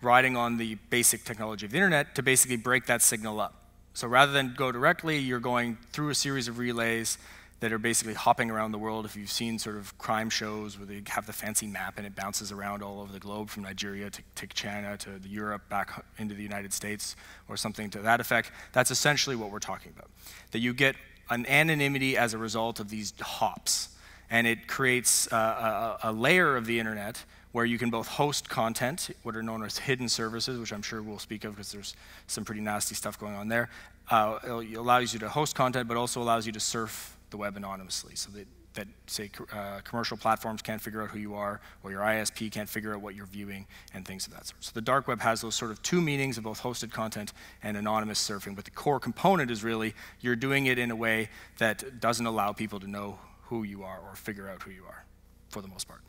riding on the basic technology of the internet, to basically break that signal up. So rather than go directly, you're going through a series of relays that are basically hopping around the world. If you've seen sort of crime shows where they have the fancy map and it bounces around all over the globe, from Nigeria to, to China to Europe, back into the United States, or something to that effect, that's essentially what we're talking about. That you get an anonymity as a result of these hops, and it creates uh, a, a layer of the internet where you can both host content, what are known as hidden services, which I'm sure we'll speak of because there's some pretty nasty stuff going on there. Uh, it allows you to host content, but also allows you to surf the web anonymously, so that, that say, uh, commercial platforms can't figure out who you are, or your I S P can't figure out what you're viewing, and things of that sort. So the dark web has those sort of two meanings of both hosted content and anonymous surfing, but the core component is really you're doing it in a way that doesn't allow people to know who you are or figure out who you are, for the most part.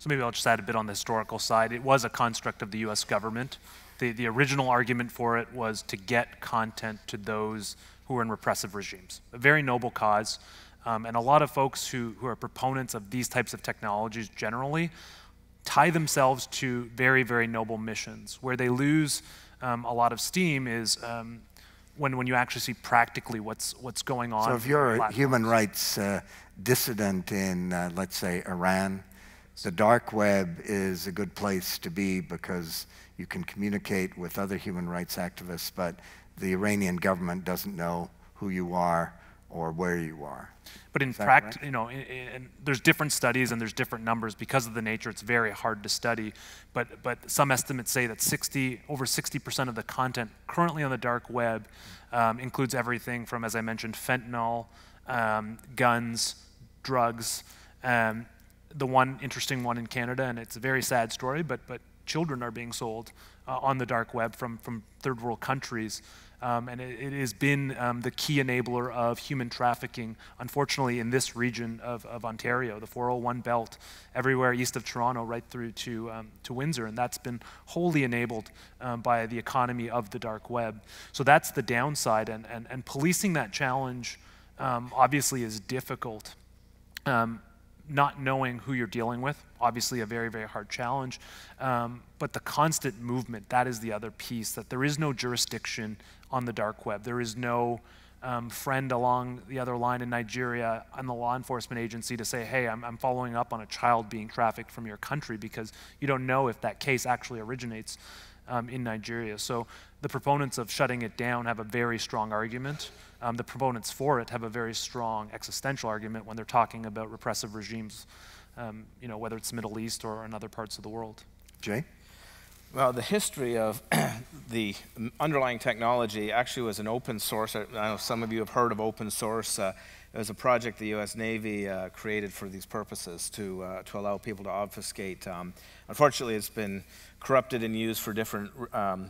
So maybe I'll just add a bit on the historical side. It was a construct of the U S government. The, the original argument for it was to get content to those who were in repressive regimes. A very noble cause. Um, and a lot of folks who, who are proponents of these types of technologies generally tie themselves to very, very noble missions. Where they lose um, a lot of steam is um, when, when you actually see practically what's, what's going on. So if you're a human rights uh, dissident in, uh, let's say, Iran, the dark web is a good place to be because you can communicate with other human rights activists, but the Iranian government doesn't know who you are or where you are. But in fact, right? you know, in, in, there's different studies and there's different numbers because of the nature. It's very hard to study, but but some estimates say that sixty over sixty percent of the content currently on the dark web um, includes everything from, as I mentioned, fentanyl, um, guns, drugs. Um, The one interesting one in Canada, and it's a very sad story, but but children are being sold uh, on the dark web from from third world countries, um, and it, it has been um, the key enabler of human trafficking. Unfortunately, in this region of, of Ontario, the four oh one belt, everywhere east of Toronto, right through to um, to Windsor, and that's been wholly enabled um, by the economy of the dark web. So that's the downside, and and and policing that challenge um, obviously is difficult. Um, Not knowing who you're dealing with, obviously a very, very hard challenge, um, but the constant movement, that is the other piece, that there is no jurisdiction on the dark web. There is no um, friend along the other line in Nigeria on the law enforcement agency to say, hey, I'm, I'm following up on a child being trafficked from your country, because you don't know if that case actually originates um, in Nigeria. So the proponents of shutting it down have a very strong argument. Um, the proponents for it have a very strong existential argument when they're talking about repressive regimes, um, you know, whether it's the Middle East or in other parts of the world. Jay? Well, the history of the underlying technology actually was an open source. I know some of you have heard of open source. Uh, it was a project the U S Navy uh, created for these purposes to, uh, to allow people to obfuscate. Um, unfortunately, it's been corrupted and used for different um,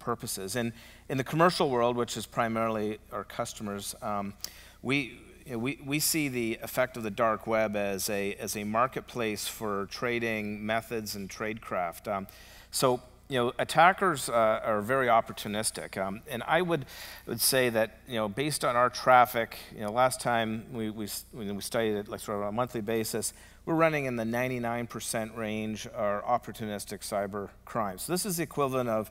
purposes. And in the commercial world, which is primarily our customers, um, we, you know, we, we see the effect of the dark web as a, as a marketplace for trading methods and tradecraft. Um, so, you know, attackers uh, are very opportunistic. Um, and I would, would say that, you know, based on our traffic, you know, last time we, we, we studied it like sort of on a monthly basis, we're running in the ninety-nine percent range are opportunistic cyber crimes. So this is the equivalent of,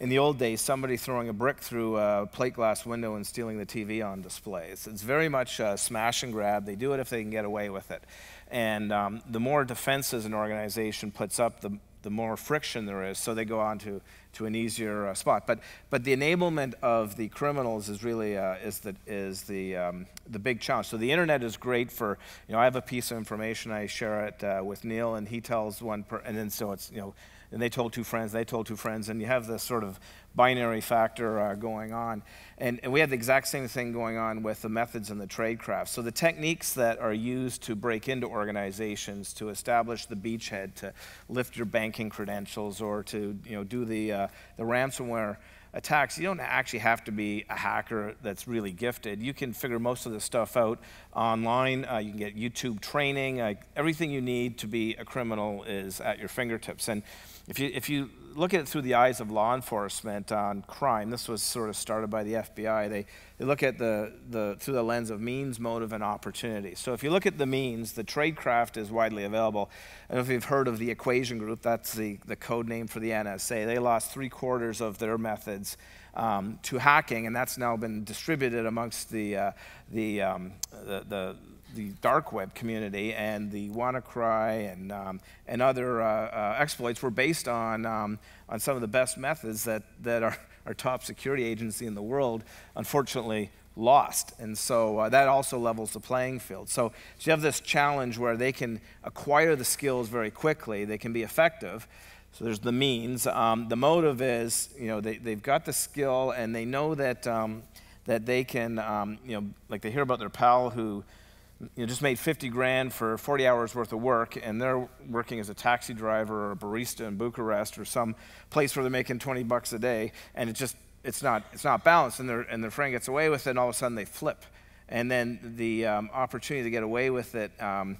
in the old days, somebody throwing a brick through a plate glass window and stealing the T V on display. It's, it's very much a smash and grab. They do it if they can get away with it. And um, the more defenses an organization puts up, the, the more friction there is, so they go on to, to an easier uh, spot. But, but the enablement of the criminals is really uh, is the, is the, um, the big challenge. So the internet is great for, you know, I have a piece of information, I share it uh, with Neil, and he tells one, per and then so it's, you know, and they told two friends, they told two friends, and you have this sort of binary factor uh, going on. And, and we had the exact same thing going on with the methods and the tradecraft. So the techniques that are used to break into organizations, to establish the beachhead, to lift your banking credentials, or to, you know, do the, uh, the ransomware attacks, you don't actually have to be a hacker that's really gifted. You can figure most of this stuff out online. Uh, you can get YouTube training. Uh, everything you need to be a criminal is at your fingertips. And if you, if you look at it through the eyes of law enforcement on crime, this was sort of started by the F B I, they, they look at the, the, through the lens of means, motive, and opportunity. So if you look at the means, the tradecraft is widely available. I don't know if you've heard of the Equation Group, that's the, the code name for the N S A. They lost three quarters of their methods um, to hacking, and that's now been distributed amongst the, uh, the, um, the, the the dark web community, and the WannaCry and, um, and other uh, uh, exploits were based on, um, on some of the best methods that, that our, our top security agency in the world unfortunately lost. And so uh, that also levels the playing field. So, so you have this challenge where they can acquire the skills very quickly, they can be effective. So there's the means. Um, the motive is, you know, they, they've got the skill and they know that, um, that they can, um, you know, like they hear about their pal who you know, just made fifty grand for forty hours worth of work, and they're working as a taxi driver or a barista in Bucharest or some place where they're making twenty bucks a day, and it's just, it's not, it's not balanced, and, and their friend gets away with it, and all of a sudden they flip. And then the um, opportunity to get away with it um,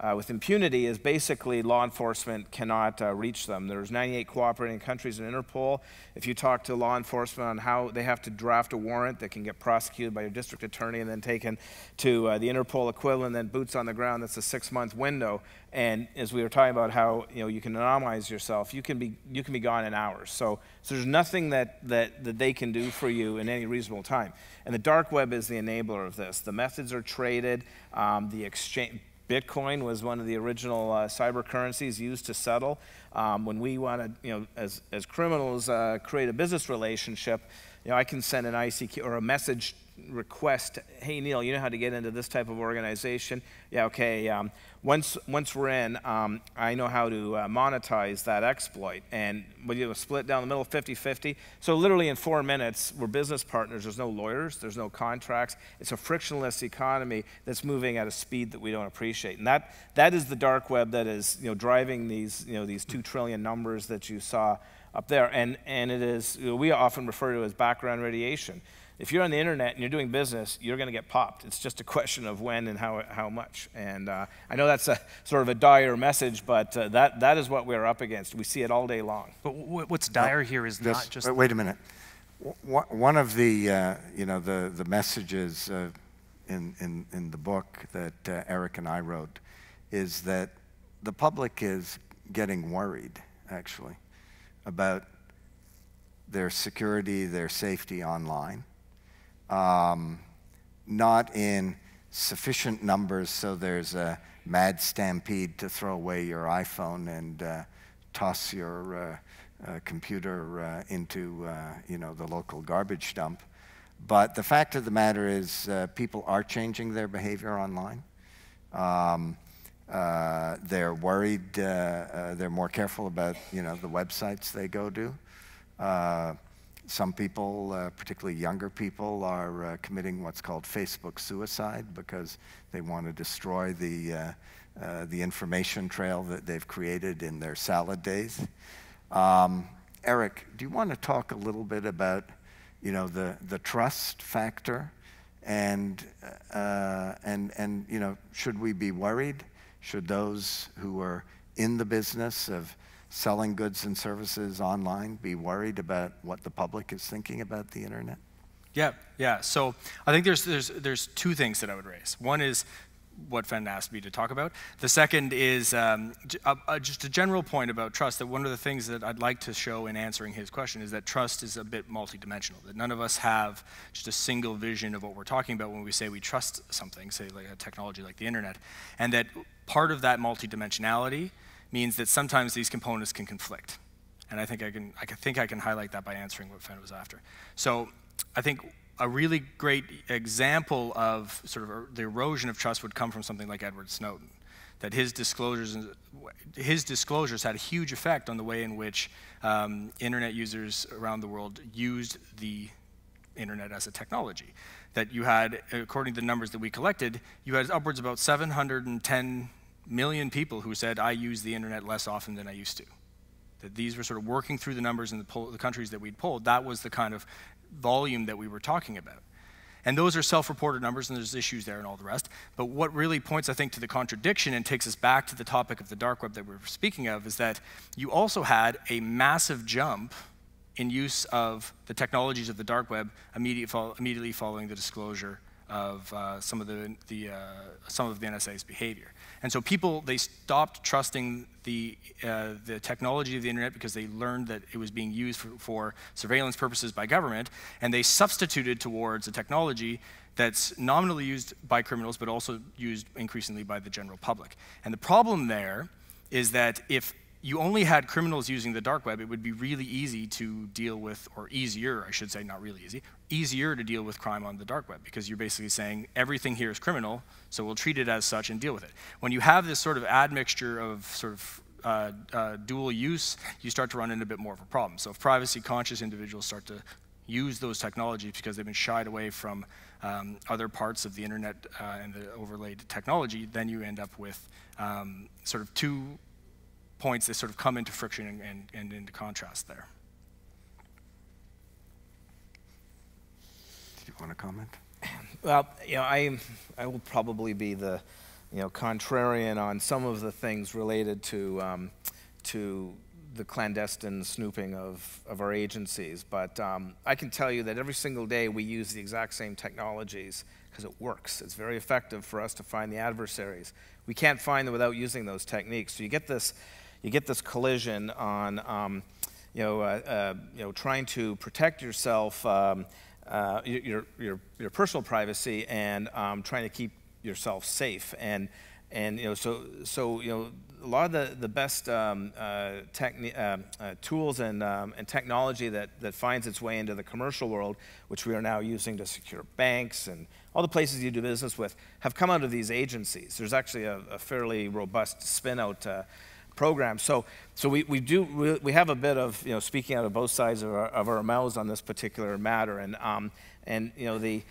uh, with impunity is basically law enforcement cannot uh, reach them. There's ninety-eight cooperating countries in Interpol. If you talk to law enforcement on how they have to draft a warrant that can get prosecuted by your district attorney and then taken to uh, the Interpol equivalent, then boots on the ground, that's a six-month window. And as we were talking about how you know you can anonymize yourself, you can be you can be gone in hours. So, so there's nothing that, that that they can do for you in any reasonable time. And the dark web is the enabler of this. The methods are traded. Um, the exchange. Bitcoin was one of the original uh, cyber currencies used to settle. Um, when we want to, you know, as, as criminals, uh, create a business relationship, you know, I can send an I C Q or a message request, hey, Neil, you know how to get into this type of organization? Yeah, okay, um, once, once we're in, um, I know how to uh, monetize that exploit. And we'll you know, split down the middle, fifty fifty. So literally in four minutes, we're business partners. There's no lawyers, there's no contracts. It's a frictionless economy that's moving at a speed that we don't appreciate. And that, that is the dark web that is you know, driving these, you know, these two trillion numbers that you saw up there. And, and it is, you know, we often refer to it as background radiation. If you're on the internet and you're doing business, you're going to get popped. It's just a question of when and how, how much. And uh, I know that's a sort of a dire message, but uh, that, that is what we're up against. We see it all day long. But what's dire here is this, not just... Wait, wait a minute. One of the, uh, you know, the, the messages uh, in, in, in the book that uh, Eric and I wrote is that the public is getting worried, actually, about their security, their safety online. Um, not in sufficient numbers so there's a mad stampede to throw away your iPhone and uh, toss your uh, uh, computer uh, into uh, you know, the local garbage dump. But the fact of the matter is uh, people are changing their behavior online. Um, uh, they're worried, uh, uh, they're more careful about you know, the websites they go to. Uh, Some people, uh, particularly younger people, are uh, committing what's called Facebook suicide because they want to destroy the, uh, uh, the information trail that they've created in their salad days. Um, Eric, do you want to talk a little bit about, you know, the, the trust factor and, uh, and, and, you know, should we be worried? Should those who are in the business of selling goods and services online be worried about what the public is thinking about the internet? Yeah, yeah. So I think there's there's there's two things that I would raise. One is what Fen asked me to talk about. The second is um, a, a, just a general point about trust, that one of the things that I'd like to show in answering his question is that trust is a bit multidimensional, that none of us have just a single vision of what we're talking about when we say we trust something, say like a technology like the internet, and that part of that multidimensionality means that sometimes these components can conflict. And I think I can, I can think I can highlight that by answering what Fen was after. So I think a really great example of sort of the erosion of trust would come from something like Edward Snowden, that his disclosures, his disclosures had a huge effect on the way in which um, internet users around the world used the internet as a technology. That you had, according to the numbers that we collected, you had upwards about seven hundred ten million people who said, I use the internet less often than I used to. that these were sort of working through the numbers in the, poll, the countries that we'd polled, that was the kind of volume that we were talking about. And those are self-reported numbers, and there's issues there and all the rest. But what really points, I think, to the contradiction and takes us back to the topic of the dark web that we were speaking of is that you also had a massive jump in use of the technologies of the dark web immediate fo- immediately following the disclosure of uh, some of the, the uh, some of the N S A's behavior. And so people, they stopped trusting the, uh, the technology of the internet because they learned that it was being used for, for surveillance purposes by government, and they substituted towards a technology that's nominally used by criminals but also used increasingly by the general public. And the problem there is that if you only had criminals using the dark web, it would be really easy to deal with, or easier, I should say, not really easy, easier to deal with crime on the dark web, because you're basically saying everything here is criminal, so we'll treat it as such and deal with it. When you have this sort of admixture of sort of uh, uh, dual use, you start to run into a bit more of a problem. So if privacy-conscious individuals start to use those technologies because they've been shied away from um, other parts of the internet uh, and the overlaid technology, then you end up with um, sort of two points that sort of come into friction and, and, and into contrast there. Do you want to comment? Well, you know, I, I will probably be the, you know, contrarian on some of the things related to, um, to the clandestine snooping of, of our agencies, but um, I can tell you that every single day we use the exact same technologies because it works. It's very effective for us to find the adversaries. We can't find them without using those techniques. So you get this, you get this collision on, um, you know, uh, uh, you know, trying to protect yourself, um, uh, your, your your personal privacy, and um, trying to keep yourself safe. And and you know, so so you know, a lot of the the best um, uh, uh, uh, tools and um, and technology that that finds its way into the commercial world, which we are now using to secure banks and all the places you do business with, have come out of these agencies. There's actually a, a fairly robust spin-out uh, program. So, so we we do we, we have a bit of, you know, speaking out of both sides of our, of our mouths on this particular matter. And um, and you know, the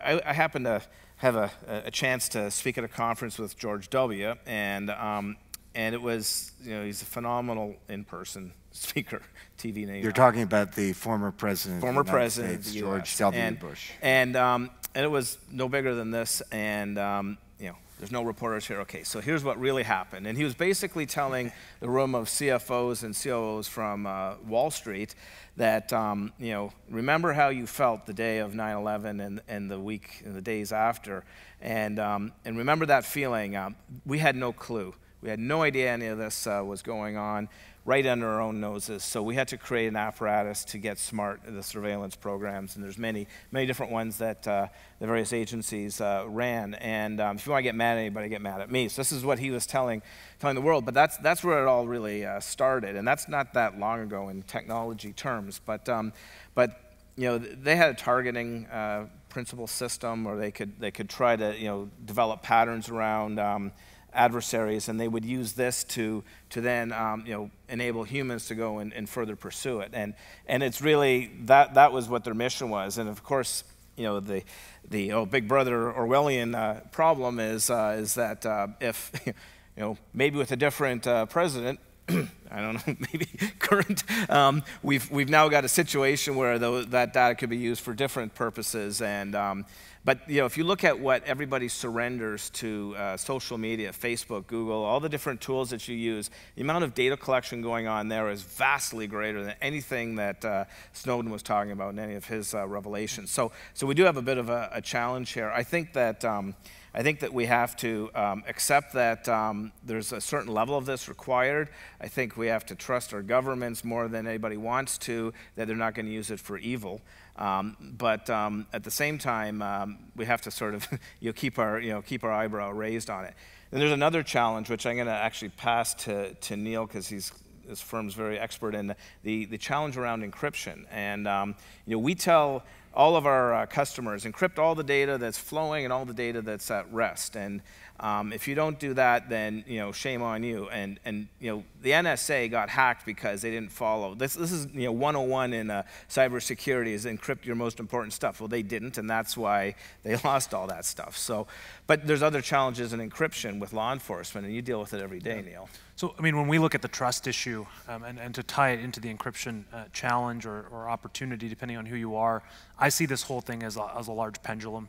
I, I happen to have a, a chance to speak at a conference with George W. And um, and it was, you know, he's a phenomenal in-person speaker, T V name. You're talking about the former president, former of the president, States, of the George W. And, Bush. And um, and it was no bigger than this. And um, you know, there's no reporters here. Okay, so here's what really happened. And he was basically telling the room of C F Os and C O Os from uh, Wall Street that, um, you know, remember how you felt the day of nine eleven and, and the week and the days after. And, um, and remember that feeling. Um, we had no clue. We had no idea any of this uh, was going on right under our own noses. So we had to create an apparatus to get smart at the surveillance programs. And there's many, many different ones that uh, the various agencies uh, ran. And um, if you want to get mad at anybody, get mad at me. So this is what he was telling, telling the world. But that's, that's where it all really uh, started. And that's not that long ago in technology terms. But, um, but you know, they had a targeting uh, principle system, or they could, they could try to, you know, develop patterns around um, adversaries, and they would use this to to then um, you know, enable humans to go and, and further pursue it. And and it's really that that was what their mission was. And of course, you know, the the oh, Big Brother Orwellian uh, problem is uh, is that uh, if, you know, maybe with a different uh, president, I don't know, maybe current, um, we've we've now got a situation where the, that data could be used for different purposes. And um, but you know, if you look at what everybody surrenders to uh, social media, Facebook, Google, all the different tools that you use, the amount of data collection going on there is vastly greater than anything that uh, Snowden was talking about in any of his uh, revelations. So, so we do have a bit of a, a challenge here. I think that um, I think that we have to um, accept that um, there's a certain level of this required. I think we have to trust our governments more than anybody wants to, that they're not going to use it for evil. Um, but um, at the same time, um, we have to sort of you know, keep our you know keep our eyebrow raised on it. And there's another challenge which I'm going to actually pass to to Neil, because he's his firm's very expert in the the challenge around encryption. And um, you know, we tell all of our uh, customers encrypt all the data that's flowing and all the data that's at rest. And Um, if you don't do that, then, you know, shame on you. And, and you know, the N S A got hacked because they didn't follow. This, this is, you know, one oh one in uh, cybersecurity is encrypt your most important stuff. Well, they didn't, and that's why they lost all that stuff. So, but there's other challenges in encryption with law enforcement, and you deal with it every day, yeah. Neil. So, I mean, when we look at the trust issue, um, and, and to tie it into the encryption uh, challenge or, or opportunity, depending on who you are, I see this whole thing as a, as a large pendulum.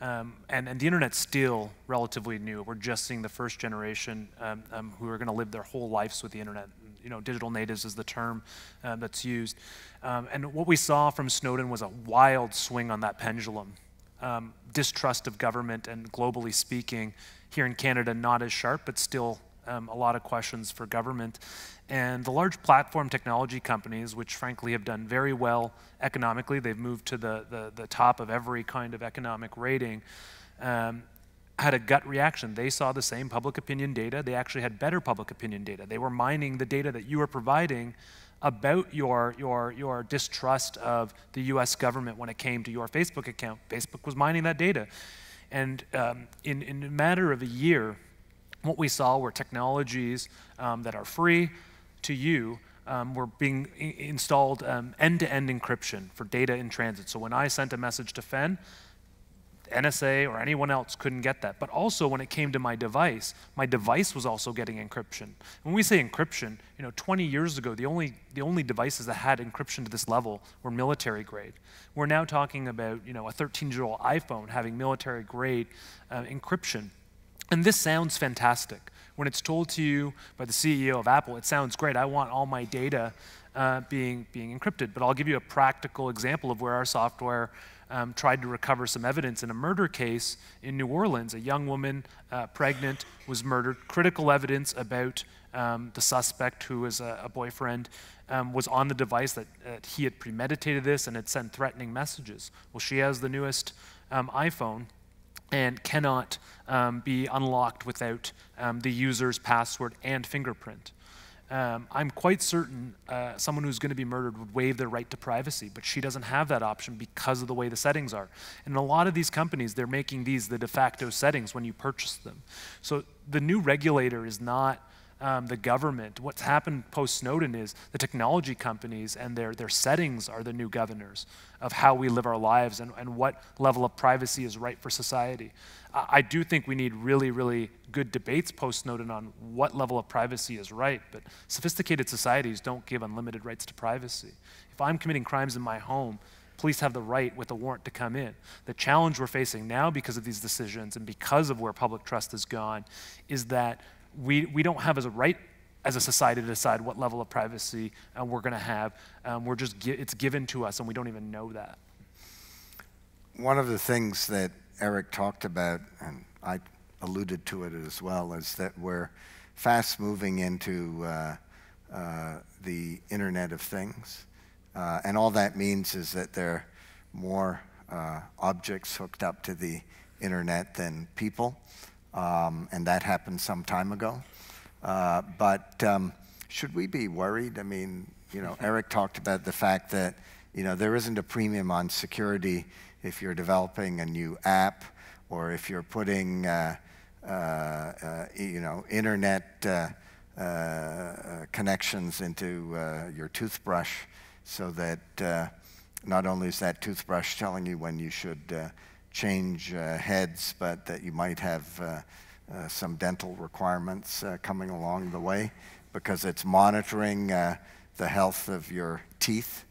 Um, and, and the internet's still relatively new. We're just seeing the first generation um, um, who are going to live their whole lives with the internet. You know, digital natives is the term uh, that's used. Um, and what we saw from Snowden was a wild swing on that pendulum. Um, distrust of government, and globally speaking, here in Canada, not as sharp, but still um, a lot of questions for government. And the large platform technology companies, which frankly have done very well economically, they've moved to the, the, the top of every kind of economic rating, um, had a gut reaction. They saw the same public opinion data. They actually had better public opinion data. They were mining the data that you were providing about your, your, your distrust of the U S government when it came to your Facebook account. Facebook was mining that data. And um, in, in a matter of a year, what we saw were technologies um, that are free to you, um, were being installed um, end-to-end encryption for data in transit. So when I sent a message to Fen, N S A or anyone else couldn't get that. But also when it came to my device, my device was also getting encryption. When we say encryption, you know, twenty years ago, the only, the only devices that had encryption to this level were military grade. We're now talking about, you know, a thirteen-year-old iPhone having military grade uh, encryption. And this sounds fantastic. When it's told to you by the C E O of Apple, it sounds great. I want all my data uh, being, being encrypted. But I'll give you a practical example of where our software um, tried to recover some evidence in a murder case in New Orleans. A young woman, uh, pregnant, was murdered. Critical evidence about um, the suspect, who was a, a boyfriend, um, was on the device, that, that he had premeditated this and had sent threatening messages. Well, she has the newest um, iPhone and cannot um, be unlocked without um, the user's password and fingerprint. Um, I'm quite certain uh, someone who's going to be murdered would waive their right to privacy, but she doesn't have that option because of the way the settings are. And a lot of these companies, they're making these the de facto settings when you purchase them. So the new regulator is not Um, the government. What's happened post-Snowden is the technology companies and their, their settings are the new governors of how we live our lives and, and what level of privacy is right for society. I, I do think we need really, really good debates post-Snowden on what level of privacy is right, but sophisticated societies don't give unlimited rights to privacy. If I'm committing crimes in my home, police have the right with a warrant to come in. The challenge we're facing now because of these decisions and because of where public trust has gone is that We, we don't have as a right as a society to decide what level of privacy uh, we're going to have. Um, we're just, gi it's given to us and we don't even know that. One of the things that Eric talked about, and I alluded to it as well, is that we're fast moving into uh, uh, the Internet of Things. Uh, and all that means is that there are more uh, objects hooked up to the Internet than people. Um, and that happened some time ago. Uh, but um, should we be worried? I mean, you know, Eric talked about the fact that, you know, there isn't a premium on security if you're developing a new app or if you're putting, uh, uh, uh, you know, internet uh, uh, connections into uh, your toothbrush so that uh, not only is that toothbrush telling you when you should uh, change uh, heads, but that you might have uh, uh, some dental requirements uh, coming along the way because it's monitoring uh, the health of your teeth,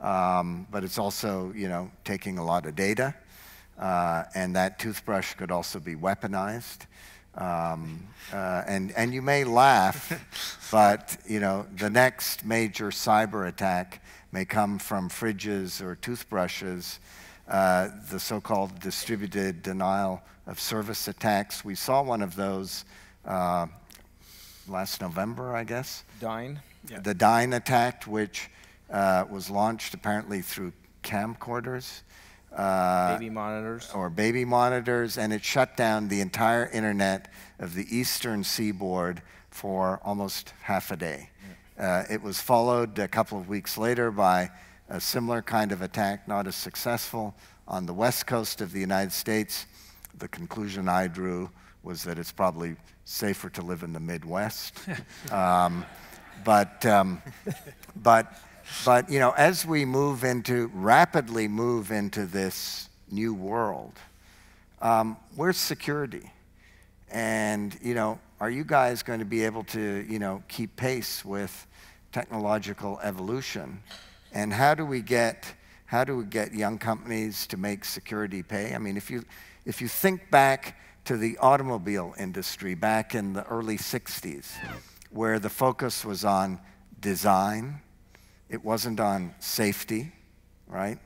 um, but it's also, you know, taking a lot of data, uh, and that toothbrush could also be weaponized. Um, uh, and, and you may laugh, but, you know, the next major cyber attack may come from fridges or toothbrushes. Uh, the so-called distributed denial of service attacks. We saw one of those uh, last November, I guess. Dyn. Yeah. The Dyn attack, which uh, was launched apparently through camcorders. Uh, baby monitors. Or baby monitors, and it shut down the entire internet of the eastern seaboard for almost half a day. Yeah. Uh, it was followed a couple of weeks later by a similar kind of attack, not as successful, on the west coast of the United States. The conclusion I drew was that it's probably safer to live in the Midwest. um, but, um, but, but you know, as we move into, rapidly move into this new world, um, where's security? And, you know, are you guys going to be able to, you know, keep pace with technological evolution? And how do we get, how do we get young companies to make security pay? I mean, if you, if you think back to the automobile industry back in the early sixties, where the focus was on design, it wasn't on safety, right?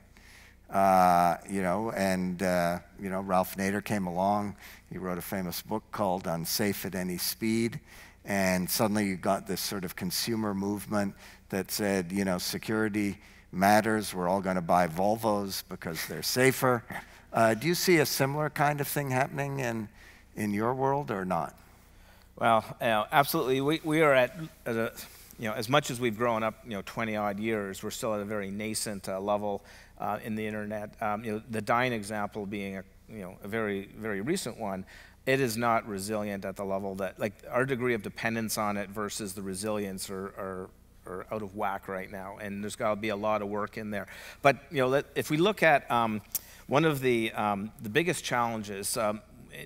Uh, you know, and, uh, you know, Ralph Nader came along. He wrote a famous book called Unsafe at Any Speed. And suddenly you got this sort of consumer movement that said, you know, security matters. We're all going to buy Volvos because they're safer. Uh, do you see a similar kind of thing happening in, in your world or not? Well, you know, absolutely. We, we are at, at a, you know, as much as we've grown up, you know, twenty odd years, we're still at a very nascent uh, level uh, in the internet. Um, you know, the Dyn example being a, you know, a very, very recent one. It is not resilient at the level that, like, our degree of dependence on it versus the resilience are, are, are out of whack right now, and there's got to be a lot of work in there. But you know, if we look at um, one of the um, the biggest challenges, um,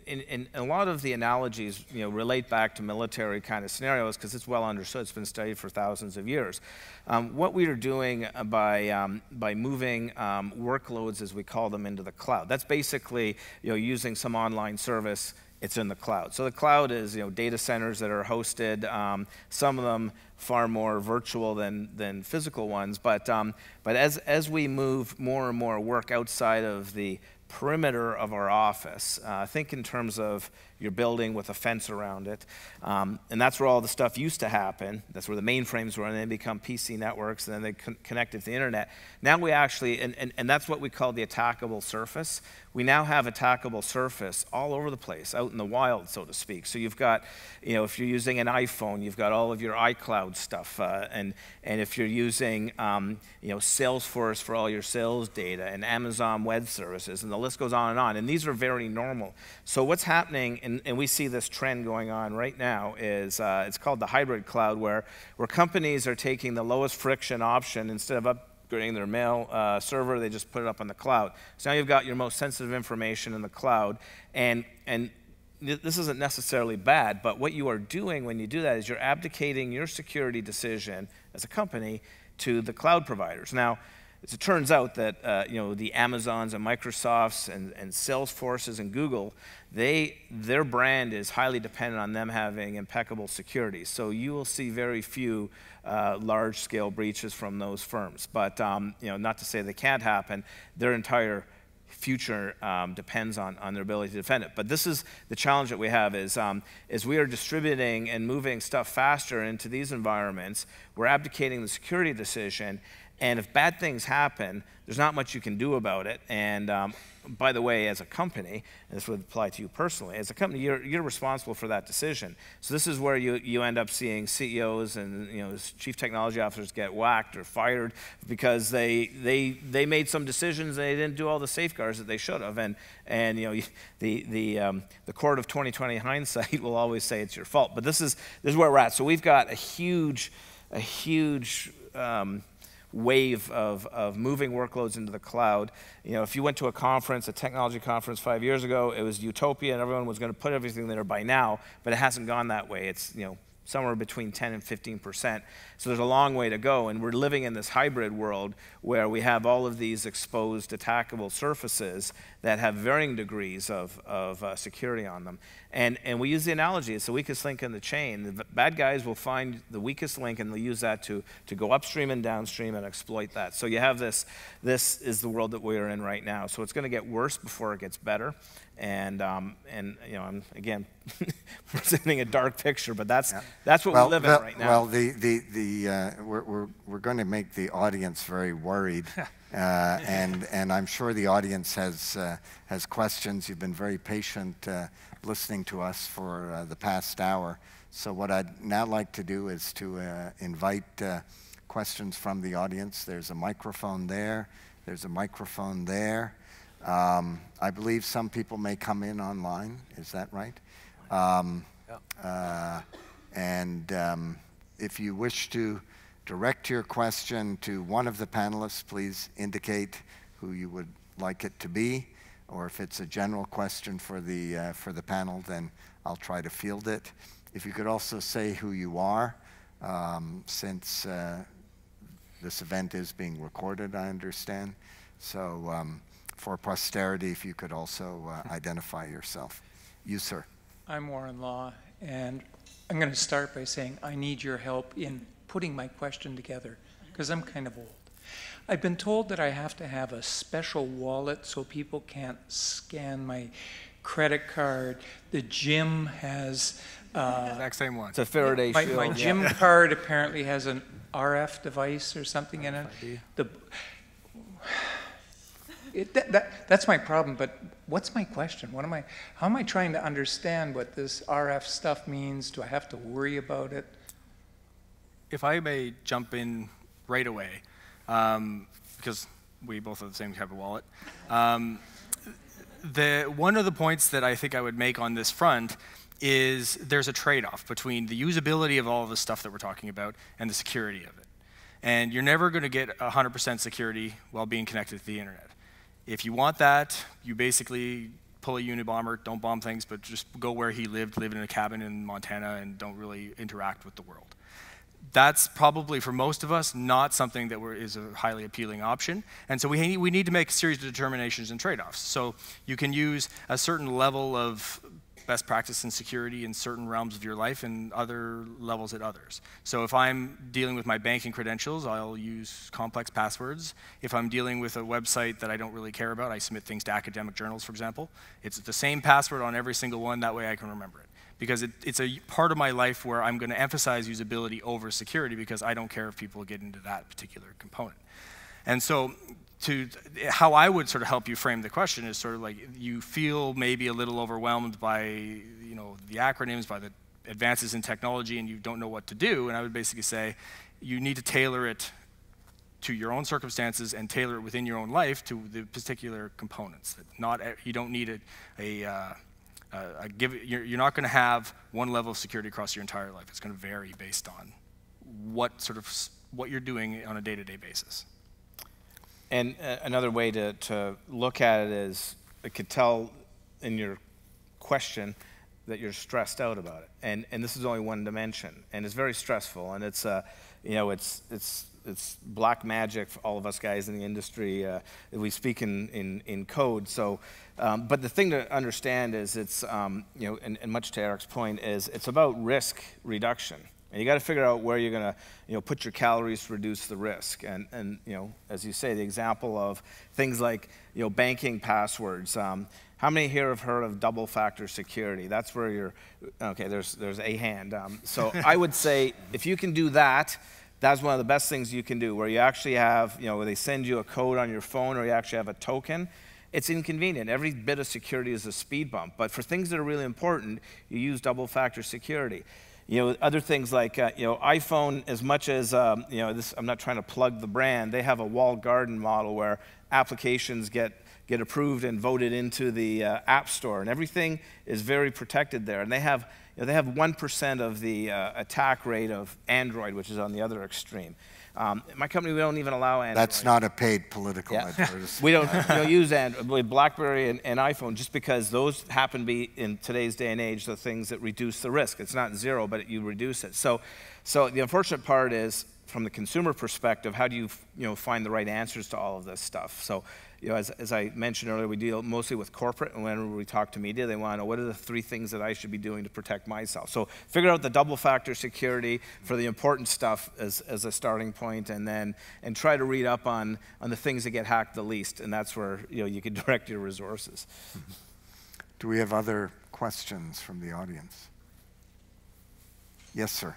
in, in a lot of the analogies, you know, relate back to military kind of scenarios because it's well understood. It's been studied for thousands of years. Um, what we are doing by um, by moving um, workloads, as we call them, into the cloud. That's basically, you know, using some online service. It's in the cloud. So the cloud is, you know, data centers that are hosted, um, some of them far more virtual than, than physical ones. But, um, but as, as we move more and more work outside of the perimeter of our office, uh, think in terms of your building with a fence around it, um, and that's where all the stuff used to happen. That's where the mainframes were, and then they become P C networks, and then they con connected to the internet. Now we actually, and, and, and that's what we call the attackable surface. We now have attackable surface all over the place, out in the wild, so to speak. So you've got, you know, if you're using an iPhone, you've got all of your iCloud stuff, uh, and, and if you're using, um, you know, Salesforce for all your sales data, and Amazon Web Services, and the list goes on and on, and these are very normal. So what's happening in And, and we see this trend going on right now is uh, it's called the hybrid cloud, where, where companies are taking the lowest friction option. Instead of upgrading their mail uh, server, they just put it up on the cloud. So now you've got your most sensitive information in the cloud, and, and this isn't necessarily bad, but what you are doing when you do that is you're abdicating your security decision as a company to the cloud providers. Now, as it turns out that uh, you know, the Amazons and Microsofts and, and Salesforces and Google, they, their brand is highly dependent on them having impeccable security. So you will see very few uh, large-scale breaches from those firms. But um, you know, not to say they can't happen, their entire future um, depends on, on their ability to defend it. But this is the challenge that we have is, um, is we are distributing and moving stuff faster into these environments. We're abdicating the security decision. And if bad things happen, there's not much you can do about it. And um, by the way, as a company, and this would apply to you personally, as a company, you're, you're responsible for that decision. So this is where you, you end up seeing C E Os and, you know, chief technology officers get whacked or fired because they, they, they made some decisions and they didn't do all the safeguards that they should have. And, and you know, the, the, um, the court of twenty twenty hindsight will always say it's your fault. But this is, this is where we're at. So we've got a huge, a huge... Um, wave of, of moving workloads into the cloud. You know, if you went to a conference, a technology conference five years ago, it was utopia and everyone was going to put everything there by now, but it hasn't gone that way. It's, you know, somewhere between ten and fifteen percent. So there's a long way to go, and we're living in this hybrid world where we have all of these exposed attackable surfaces that have varying degrees of, of uh, security on them. And, and we use the analogy, it's the weakest link in the chain. The bad guys will find the weakest link and they'll use that to, to go upstream and downstream and exploit that. So you have this, this is the world that we're in right now. So it's going to get worse before it gets better. And, um, and you know, I'm, again, presenting a dark picture, but that's, yeah. that's what well, we live the, in right now. Well, the, the, the, uh, we're, we're, we're going to make the audience very worried, uh, and, and I'm sure the audience has, uh, has questions. You've been very patient uh, listening to us for uh, the past hour. So what I'd now like to do is to uh, invite uh, questions from the audience. There's a microphone there. There's a microphone there. Um, I believe some people may come in online. Is that right? Um, uh, and um, if you wish to direct your question to one of the panelists, please indicate who you would like it to be. Or if it's a general question for the, uh, for the panel, then I'll try to field it. If you could also say who you are, um, since uh, this event is being recorded, I understand. So um, for posterity, if you could also uh, identify yourself. You, sir. I'm Warren Law, and I'm going to start by saying I need your help in putting my question together, because I'm kind of old. I've been told that I have to have a special wallet so people can't scan my credit card. The gym has... Uh, exact same one. It's a Faraday yeah, my, shield. My gym yeah. card apparently has an R F device or something in it. The, it that, that, that's my problem, but what's my question? What am I, how am I trying to understand what this R F stuff means? Do I have to worry about it? If I may jump in right away, Um, because we both have the same type of wallet. Um, the, one of the points that I think I would make on this front is there's a trade-off between the usability of all of the stuff that we're talking about and the security of it. And you're never going to get one hundred percent security while being connected to the internet. If you want that, you basically pull a Unabomber, don't bomb things, but just go where he lived, live in a cabin in Montana, and don't really interact with the world. That's probably, for most of us, not something that we're, is a highly appealing option. And so we, we need to make a series of determinations and trade-offs. So you can use a certain level of best practice and security in certain realms of your life and other levels at others. So if I'm dealing with my banking credentials, I'll use complex passwords. If I'm dealing with a website that I don't really care about, I submit things to academic journals, for example. It's the same password on every single one. That way I can remember it. Because it, it's a part of my life where I'm going to emphasize usability over security because I don't care if people get into that particular component. And so to, how I would sort of help you frame the question is sort of like you feel maybe a little overwhelmed by, you know, the acronyms, by the advances in technology, and you don't know what to do. And I would basically say you need to tailor it to your own circumstances and tailor it within your own life to the particular components. That not, you don't need a... a uh, Uh, I give it, you're, you're not going to have one level of security across your entire life. It's going to vary based on what sort of what you're doing on a day-to-day basis. And uh, another way to, to look at it is, I could tell in your question that you're stressed out about it. And and this is only one dimension, and it's very stressful. And it's uh, you know it's it's. It's black magic for all of us guys in the industry. Uh, we speak in, in, in code. So, um, but the thing to understand is it's, um, you know, and, and much to Eric's point, is it's about risk reduction. And you got to figure out where you're going to, you know, put your calories to reduce the risk. And, and, you know, as you say, the example of things like, you know, banking passwords. Um, How many here have heard of double factor security? That's where you're, okay, there's, there's a hand. Um, so I would say if you can do that, that's one of the best things you can do, where you actually have, you know, where they send you a code on your phone or you actually have a token. It's inconvenient. Every bit of security is a speed bump. But for things that are really important, you use double factor security. You know, other things like, uh, you know, iPhone, as much as, um, you know, this, I'm not trying to plug the brand, they have a walled garden model where applications get, get approved and voted into the uh, App Store. And everything is very protected there. And they have... You know, they have one percent of the uh, attack rate of Android, which is on the other extreme. Um, my company, we don't even allow Android. That's not a paid political yeah. advertisement. We don't, we don't use Android, BlackBerry and, and iPhone, just because those happen to be, in today's day and age, the things that reduce the risk. It's not zero, but it, you reduce it. So, so the unfortunate part is, from the consumer perspective, how do you, you know, find the right answers to all of this stuff? So, you know, as, as I mentioned earlier, we deal mostly with corporate, and when we talk to media, they want to know what are the three things that I should be doing to protect myself. So figure out the double factor security for the important stuff as, as a starting point, and then and try to read up on, on the things that get hacked the least, and that's where, you know, you can direct your resources. Do we have other questions from the audience? Yes, sir.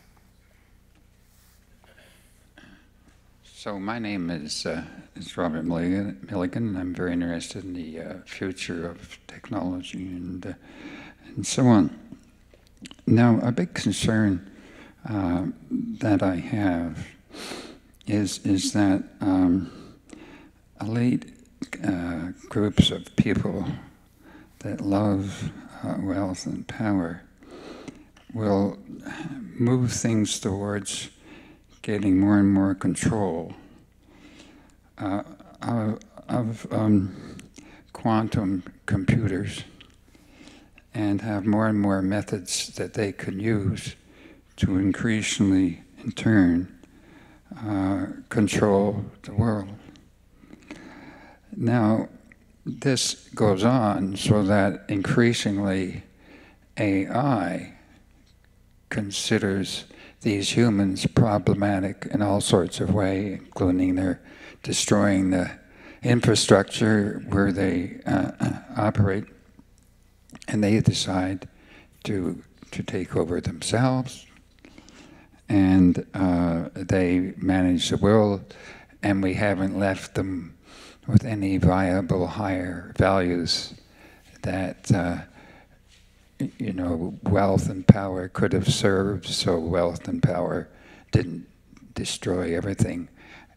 So my name is, uh, is Robert Milligan, and I'm very interested in the uh, future of technology and, uh, and so on. Now, a big concern uh, that I have is, is that um, elite uh, groups of people that love uh, wealth and power will move things towards getting more and more control uh, of, of um, quantum computers and have more and more methods that they could use to increasingly, in turn, uh, control the world. Now, this goes on so that increasingly A I considers these humans problematic in all sorts of ways, including their destroying the infrastructure where they uh, operate, and they decide to, to take over themselves, and uh, they manage the world, and we haven't left them with any viable higher values that uh, you know, wealth and power could have served, so wealth and power didn't destroy everything.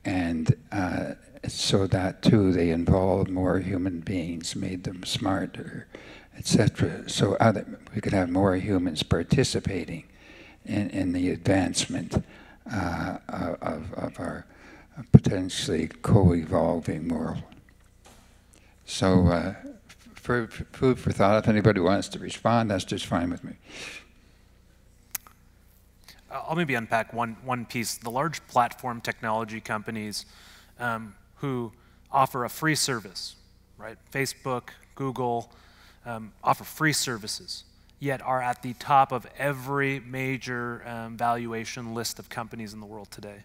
And uh, so that, too, they involved more human beings, made them smarter, et cetera. So other, we could have more humans participating in, in the advancement uh, of, of our potentially co-evolving world. So uh, food for thought. If anybody wants to respond, that's just fine with me. I'll maybe unpack one, one piece. The large platform technology companies um, who offer a free service, right? Facebook, Google, um, offer free services, yet are at the top of every major um, valuation list of companies in the world today.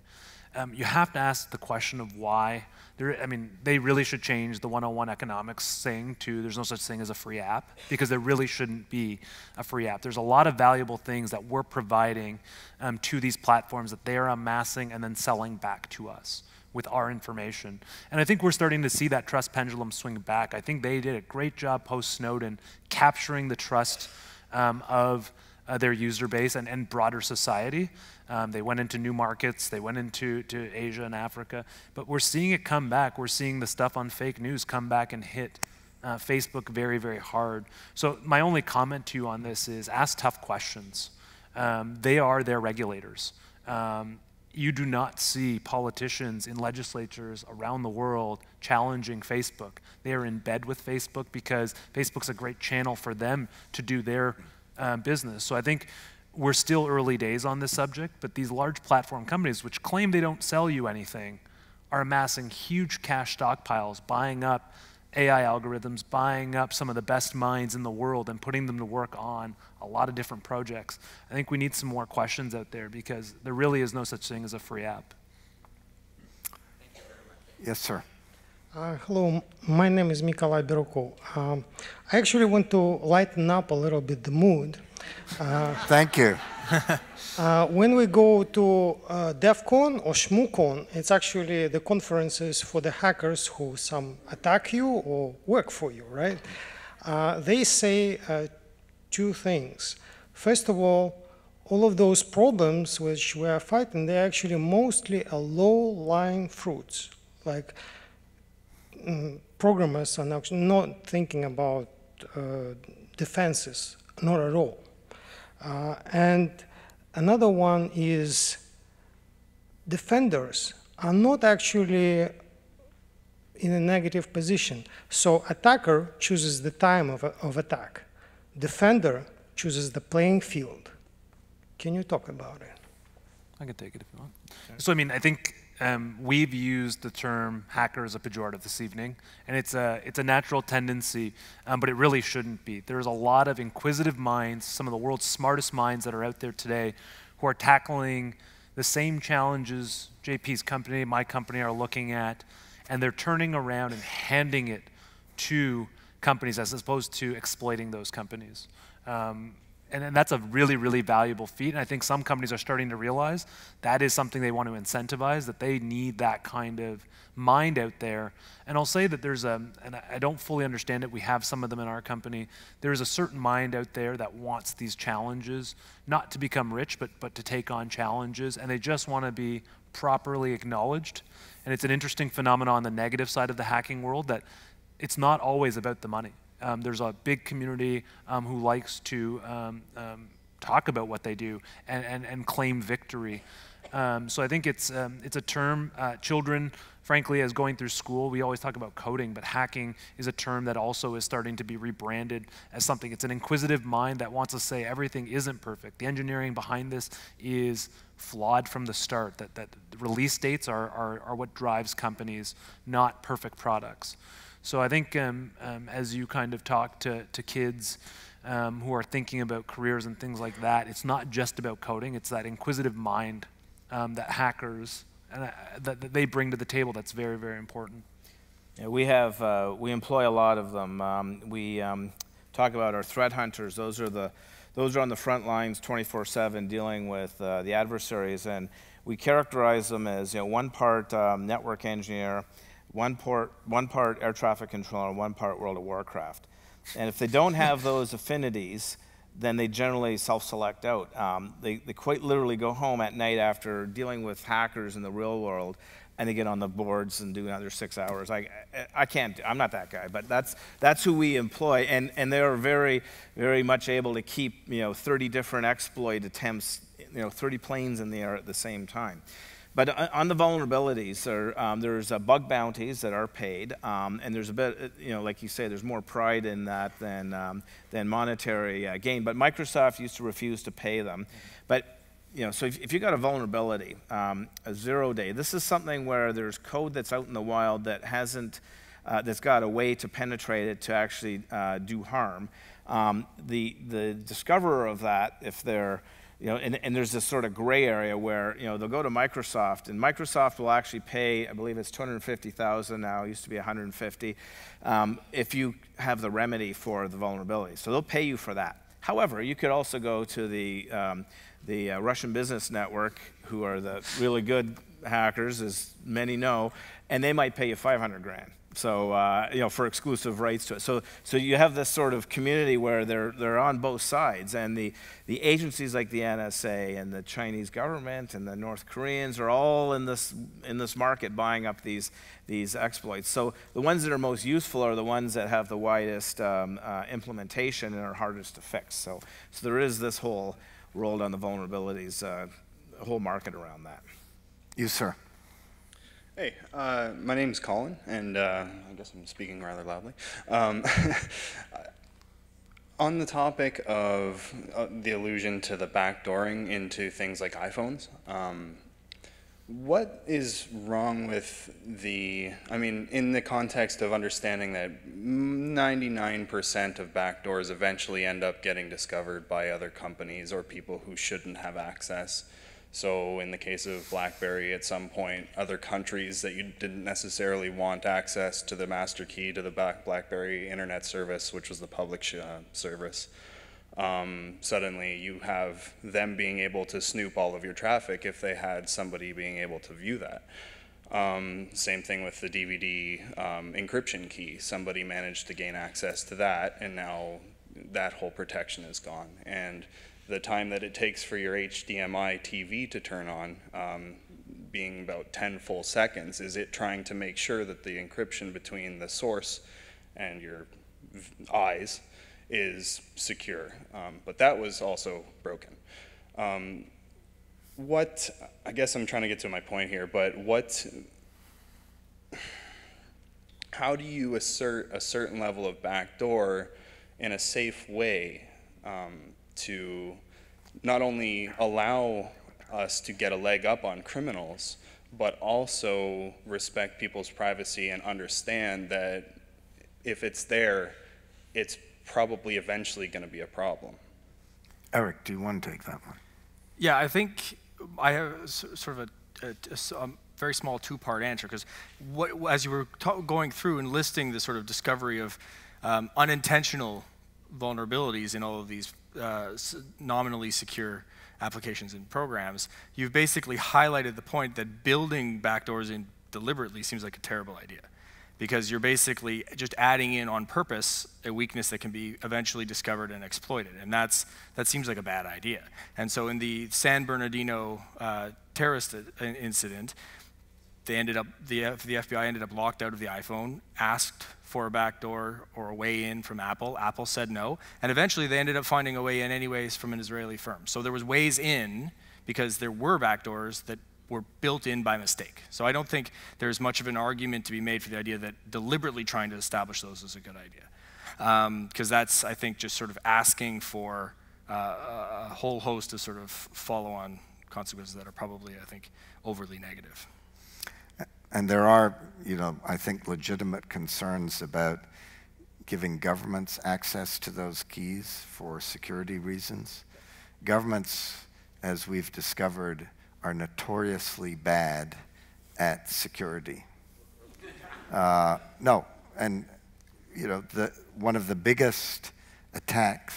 Um, you have to ask the question of why. There, I mean, they really should change the one oh one economics saying to there's no such thing as a free app, because there really shouldn't be a free app. There's a lot of valuable things that we're providing um, to these platforms that they are amassing and then selling back to us with our information. And I think we're starting to see that trust pendulum swing back. I think they did a great job post-Snowden capturing the trust um, of Uh, their user base and, and broader society. Um, they went into new markets, they went into to Asia and Africa, but we're seeing it come back. We're seeing the stuff on fake news come back and hit uh, Facebook very, very hard. So my only comment to you on this is ask tough questions. Um, they are their regulators. Um, you do not see politicians in legislatures around the world challenging Facebook. They are in bed with Facebook because Facebook's a great channel for them to do their Uh, business. So I think we're still early days on this subject, but these large platform companies, which claim they don't sell you anything, are amassing huge cash stockpiles, buying up A I algorithms, buying up some of the best minds in the world and putting them to work on a lot of different projects. I think we need some more questions out there because there really is no such thing as a free app. Thank you very much. Yes, sir. Uh, hello, my name is Nikolai Biruko. Um, I actually want to lighten up a little bit the mood. Uh, Thank you. uh, when we go to uh, DEF CON or ShmooCon, it's actually the conferences for the hackers who some attack you or work for you, right? Uh, they say uh, two things. First of all, all of those problems which we are fighting, they're actually mostly a low-lying fruits. Like, programmers are not thinking about uh, defenses, not at all. Uh, and another one is defenders are not actually in a negative position. So attacker chooses the time of, of attack. Defender chooses the playing field. Can you talk about it? I can take it if you want. Okay. So I mean, I think Um, we've used the term hacker as a pejorative this evening, and it's a, it's a natural tendency, um, but it really shouldn't be. There's a lot of inquisitive minds, some of the world's smartest minds that are out there today, who are tackling the same challenges J P's company, my company are looking at, and they're turning around and handing it to companies as opposed to exploiting those companies. Um, And, and that's a really, really valuable feat. And I think some companies are starting to realize that is something they want to incentivize, that they need that kind of mind out there. And I'll say that there's a, and I don't fully understand it, we have some of them in our company, there is a certain mind out there that wants these challenges, not to become rich, but, but to take on challenges. And they just want to be properly acknowledged. And it's an interesting phenomenon on the negative side of the hacking world that it's not always about the money. Um, there's a big community um, who likes to um, um, talk about what they do and, and, and claim victory. Um, so I think it's, um, it's a term, uh, children, frankly, as going through school, we always talk about coding, but hacking is a term that also is starting to be rebranded as something. It's an inquisitive mind that wants to say everything isn't perfect. The engineering behind this is flawed from the start, that, that release dates are, are, are what drives companies, not perfect products. So I think um, um, as you kind of talk to, to kids um, who are thinking about careers and things like that, it's not just about coding, it's that inquisitive mind Um, that hackers and uh, that, that they bring to the table. That's very, very important. Yeah, we have uh, we employ a lot of them. Um, we um, talk about our threat hunters. Those are the those are on the front lines, twenty-four seven, dealing with uh, the adversaries, and we characterize them as you know one part um, network engineer, one part one part air traffic controller, one part World of Warcraft. And if they don't have those affinities, then they generally self-select out. Um, they, they quite literally go home at night after dealing with hackers in the real world, and they get on the boards and do another six hours. I, I can't, I'm not that guy, but that's, that's who we employ, and, and they are very, very much able to keep, you know, thirty different exploit attempts, you know, thirty planes in the air at the same time. But on the vulnerabilities, there, um, there's uh, bug bounties that are paid, um, and there's a bit, you know, like you say, there's more pride in that than, um, than monetary uh, gain. But Microsoft used to refuse to pay them. But, you know, so if, if you got a vulnerability, um, a zero day, this is something where there's code that's out in the wild that hasn't, uh, that's got a way to penetrate it to actually uh, do harm. Um, the, the discoverer of that, if they're, You know, and, and there's this sort of gray area where you know they'll go to Microsoft, and Microsoft will actually pay. I believe it's two hundred fifty thousand now. It used to be one hundred fifty. Um, if you have the remedy for the vulnerability, so they'll pay you for that. However, you could also go to the um, the uh, Russian Business Network, who are the really good hackers, as many know, and they might pay you five hundred grand. So uh, you know, for exclusive rights to it. So so you have this sort of community where they're they're on both sides, and the the agencies like the N S A and the Chinese government and the North Koreans are all in this in this market buying up these these exploits. So the ones that are most useful are the ones that have the widest um, uh, implementation and are hardest to fix. So so there is this whole rolled on the vulnerabilities, uh, whole market around that. You, sir. Hey, uh, my name's Colin, and uh, I guess I'm speaking rather loudly. Um, on the topic of uh, the allusion to the backdooring into things like iPhones, um, what is wrong with the, I mean, in the context of understanding that ninety-nine percent of backdoors eventually end up getting discovered by other companies or people who shouldn't have access? So in the case of BlackBerry, at some point, other countries that you didn't necessarily want access to the master key to the BlackBerry internet service, which was the public sh uh, service, um, suddenly you have them being able to snoop all of your traffic if they had somebody being able to view that. Um, same thing with the D V D um, encryption key. Somebody managed to gain access to that, and now that whole protection is gone. And the time that it takes for your H D M I T V to turn on, um, being about ten full seconds, is it trying to make sure that the encryption between the source and your eyes is secure. Um, but that was also broken. Um, what, I guess I'm trying to get to my point here, but what, how do you assert a certain level of backdoor in a safe way um, to not only allow us to get a leg up on criminals, but also respect people's privacy and understand that if it's there, it's probably eventually going to be a problem? Eric, do you want to take that one? Yeah, I think I have sort of a, a, a, a very small two-part answer, because as you were going through and listing the sort of discovery of um, unintentional vulnerabilities in all of these Uh, nominally secure applications and programs, you've basically highlighted the point that building backdoors in deliberately seems like a terrible idea, because you're basically just adding in on purpose a weakness that can be eventually discovered and exploited, and that's that seems like a bad idea. And so in the San Bernardino uh, terrorist incident, They ended up, the, F the F B I ended up locked out of the iPhone, asked for a backdoor or a way in from Apple. Apple said no, and eventually they ended up finding a way in anyways from an Israeli firm. So there was ways in because there were backdoors that were built in by mistake. So I don't think there's much of an argument to be made for the idea that deliberately trying to establish those is a good idea. Because um, that's, I think, just sort of asking for uh, a whole host of sort of follow-on consequences that are probably, I think, overly negative. And there are, you know, I think legitimate concerns about giving governments access to those keys for security reasons. Governments, as we've discovered, are notoriously bad at security. Uh, no, and you know, the, one of the biggest attacks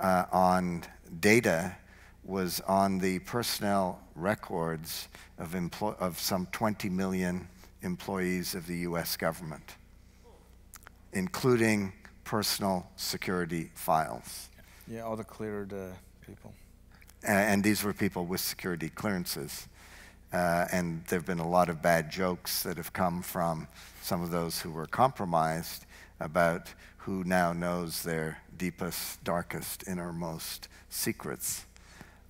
uh, on data was on the personnel records of, of some twenty million employees of the U S government, including personal security files. Yeah, all the cleared uh, people. And these were people with security clearances. Uh, and there have been a lot of bad jokes that have come from some of those who were compromised about who now knows their deepest, darkest, innermost secrets.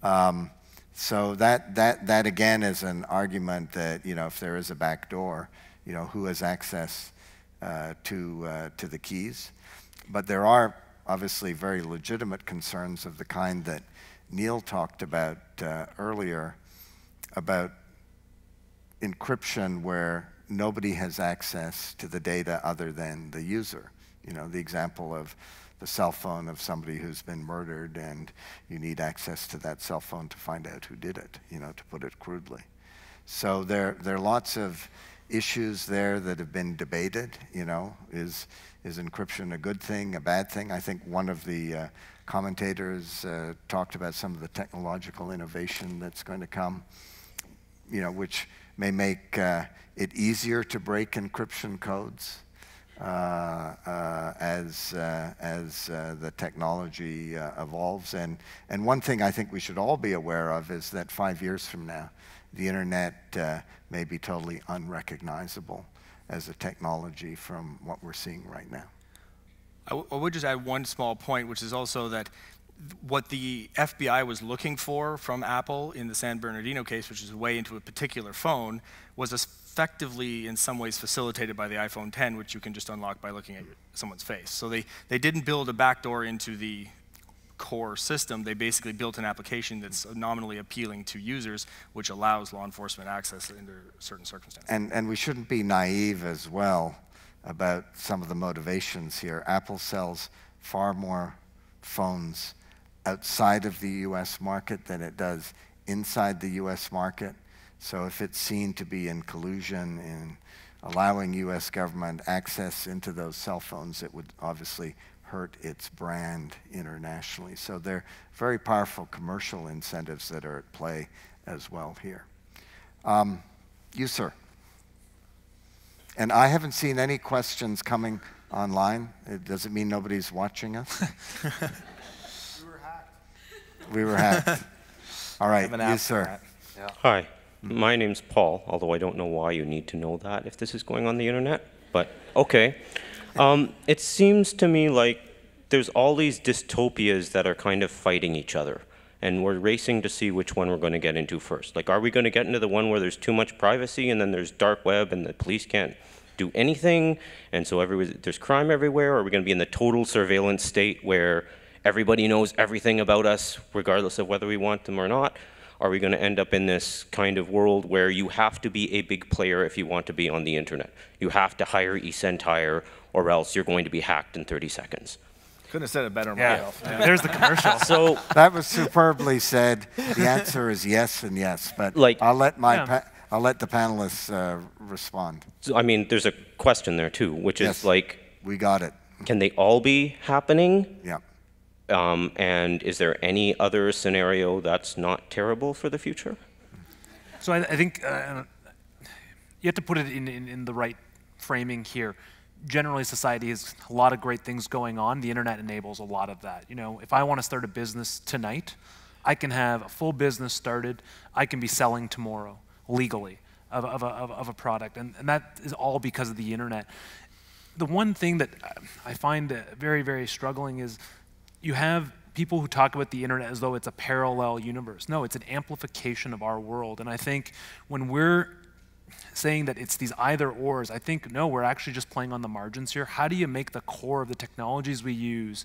Um, so that, that, that again is an argument that, you know, if there is a back door, you know, who has access uh, to, uh, to the keys? But there are obviously very legitimate concerns of the kind that Neil talked about uh, earlier, about encryption where nobody has access to the data other than the user. You know, the example of the cell phone of somebody who's been murdered and you need access to that cell phone to find out who did it, you know, to put it crudely. So there, there are lots of issues there that have been debated, you know, is, is encryption a good thing, a bad thing? I think one of the uh, commentators uh, talked about some of the technological innovation that's going to come, you know, which may make uh, it easier to break encryption codes uh, uh, as, uh, as uh, the technology uh, evolves. And, and one thing I think we should all be aware of is that five years from now, the internet uh, may be totally unrecognizable as a technology from what we're seeing right now. I, w I would just add one small point, which is also that th what the F B I was looking for from Apple in the San Bernardino case, which is a way into a particular phone, was effectively in some ways facilitated by the iPhone ten, which you can just unlock by looking at someone's face. So they, they didn't build a backdoor into the core system. They basically built an application that's nominally appealing to users, which allows law enforcement access under certain circumstances. And, and we shouldn't be naive as well about some of the motivations here. Apple sells far more phones outside of the U S market than it does inside the U S market. So if it's seen to be in collusion in allowing U S government access into those cell phones, it would obviously hurt its brand internationally. So there are very powerful commercial incentives that are at play as well here. Um, you, sir. And I haven't seen any questions coming online. It doesn't mean nobody's watching us. We were hacked. We were hacked. All right, you, sir. Yeah. Hi, mm-hmm. My name's Paul, although I don't know why you need to know that if this is going on the internet, but okay. Um, it seems to me like there's all these dystopias that are kind of fighting each other, and we're racing to see which one we're going to get into first. Like, are we going to get into the one where there's too much privacy, and then there's dark web, and the police can't do anything, and so every, there's crime everywhere, or are we going to be in the total surveillance state where everybody knows everything about us, regardless of whether we want them or not? Are we going to end up in this kind of world where you have to be a big player if you want to be on the internet? You have to hire eSentire, or else you're going to be hacked in thirty seconds. Couldn't have said it better myself. Yeah. Yeah. There's the commercial. So that was superbly said. The answer is yes and yes, but like, I'll let my yeah. pa I'll let the panelists uh, respond. So, I mean, there's a question there too, which yes, is like, we got it. Can they all be happening? Yeah. Um, and is there any other scenario that's not terrible for the future? So I, I think uh, you have to put it in, in, in the right framing here. Generally, society has a lot of great things going on. The internet enables a lot of that. You know, if I want to start a business tonight, I can have a full business started. I can be selling tomorrow legally. of, of, a, of a product, and, and that is all because of the internet. The one thing that I find very, very struggling is you have people who talk about the internet as though it's a parallel universe. No, it's an amplification of our world, and I think when we're saying that it's these either ors, I think, no, we're actually just playing on the margins here. How do you make the core of the technologies we use,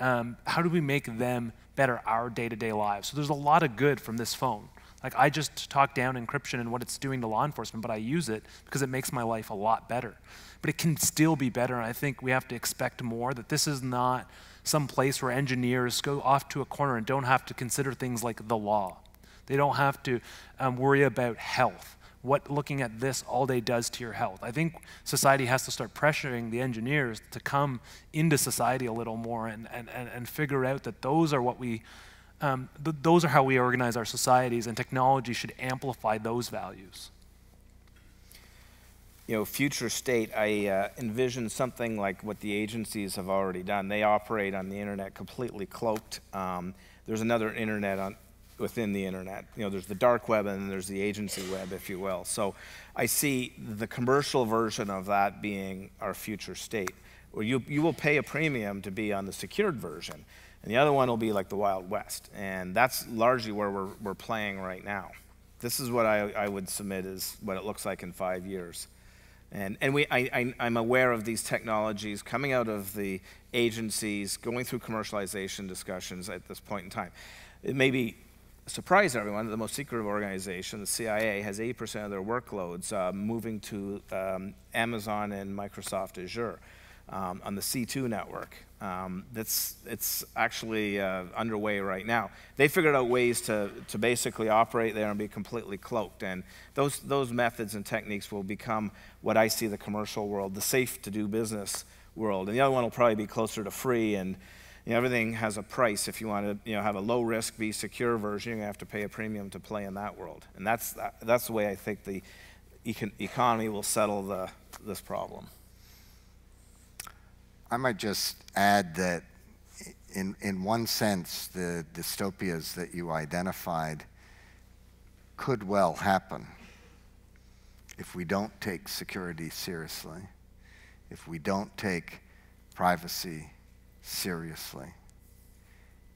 um, how do we make them better our day-to-day lives? So there's a lot of good from this phone. Like, I just talk down encryption and what it's doing to law enforcement, but I use it because it makes my life a lot better. But it can still be better, and I think we have to expect more, that this is not some place where engineers go off to a corner and don't have to consider things like the law. They don't have to um, worry about health, what looking at this all day does to your health. I think society has to start pressuring the engineers to come into society a little more and, and, and figure out that those are what we, um, th those are how we organize our societies, and technology should amplify those values. You know, future state, I uh, envision something like what the agencies have already done. They operate on the internet completely cloaked. Um, there's another internet on, within the internet. You know, there's the dark web and there's the agency web, if you will. So I see the commercial version of that being our future state, where you, you will pay a premium to be on the secured version. And the other one will be like the Wild West. And that's largely where we're, we're playing right now. This is what I, I would submit is what it looks like in five years. And, and we, I, I, I'm aware of these technologies coming out of the agencies, going through commercialization discussions at this point in time. It may be a surprise to everyone that the most secretive organization, the C I A, has eighty percent of their workloads uh, moving to um, Amazon and Microsoft Azure um, on the C two network. Um, that's, it's actually uh, underway right now. They figured out ways to, to basically operate there and be completely cloaked, and those, those methods and techniques will become what I see the commercial world, the safe to do business world, and the other one will probably be closer to free, and you know, everything has a price. If you want to you know, have a low risk, be secure version, you're going to have to pay a premium to play in that world, and that's, that's the way I think the econ economy will settle the, this problem. I might just add that in, in one sense, the dystopias that you identified could well happen if we don't take security seriously, if we don't take privacy seriously.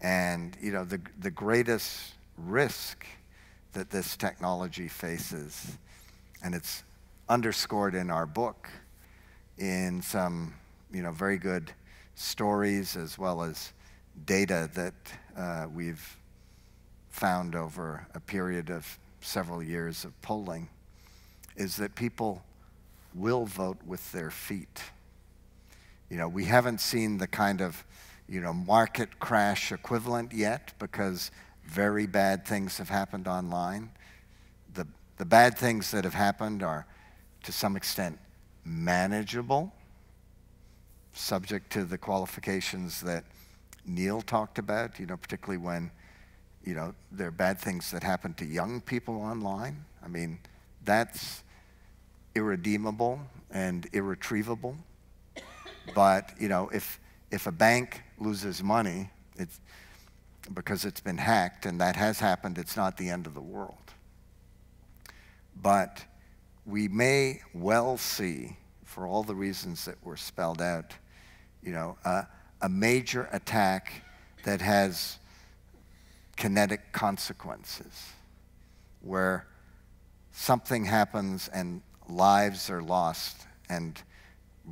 And you know, the, the greatest risk that this technology faces, and it's underscored in our book in some you know, very good stories as well as data that uh, we've found over a period of several years of polling, is that people will vote with their feet. You know, we haven't seen the kind of, you know, market crash equivalent yet because very bad things have happened online. The, the bad things that have happened are, to some extent, manageable, subject to the qualifications that Neil talked about, you know, particularly when, you know, there are bad things that happen to young people online. I mean, that's irredeemable and irretrievable. But, you know, if, if a bank loses money it's because it's been hacked, and that has happened, it's not the end of the world. But we may well see, for all the reasons that were spelled out, you know, uh, a major attack that has kinetic consequences, where something happens and lives are lost and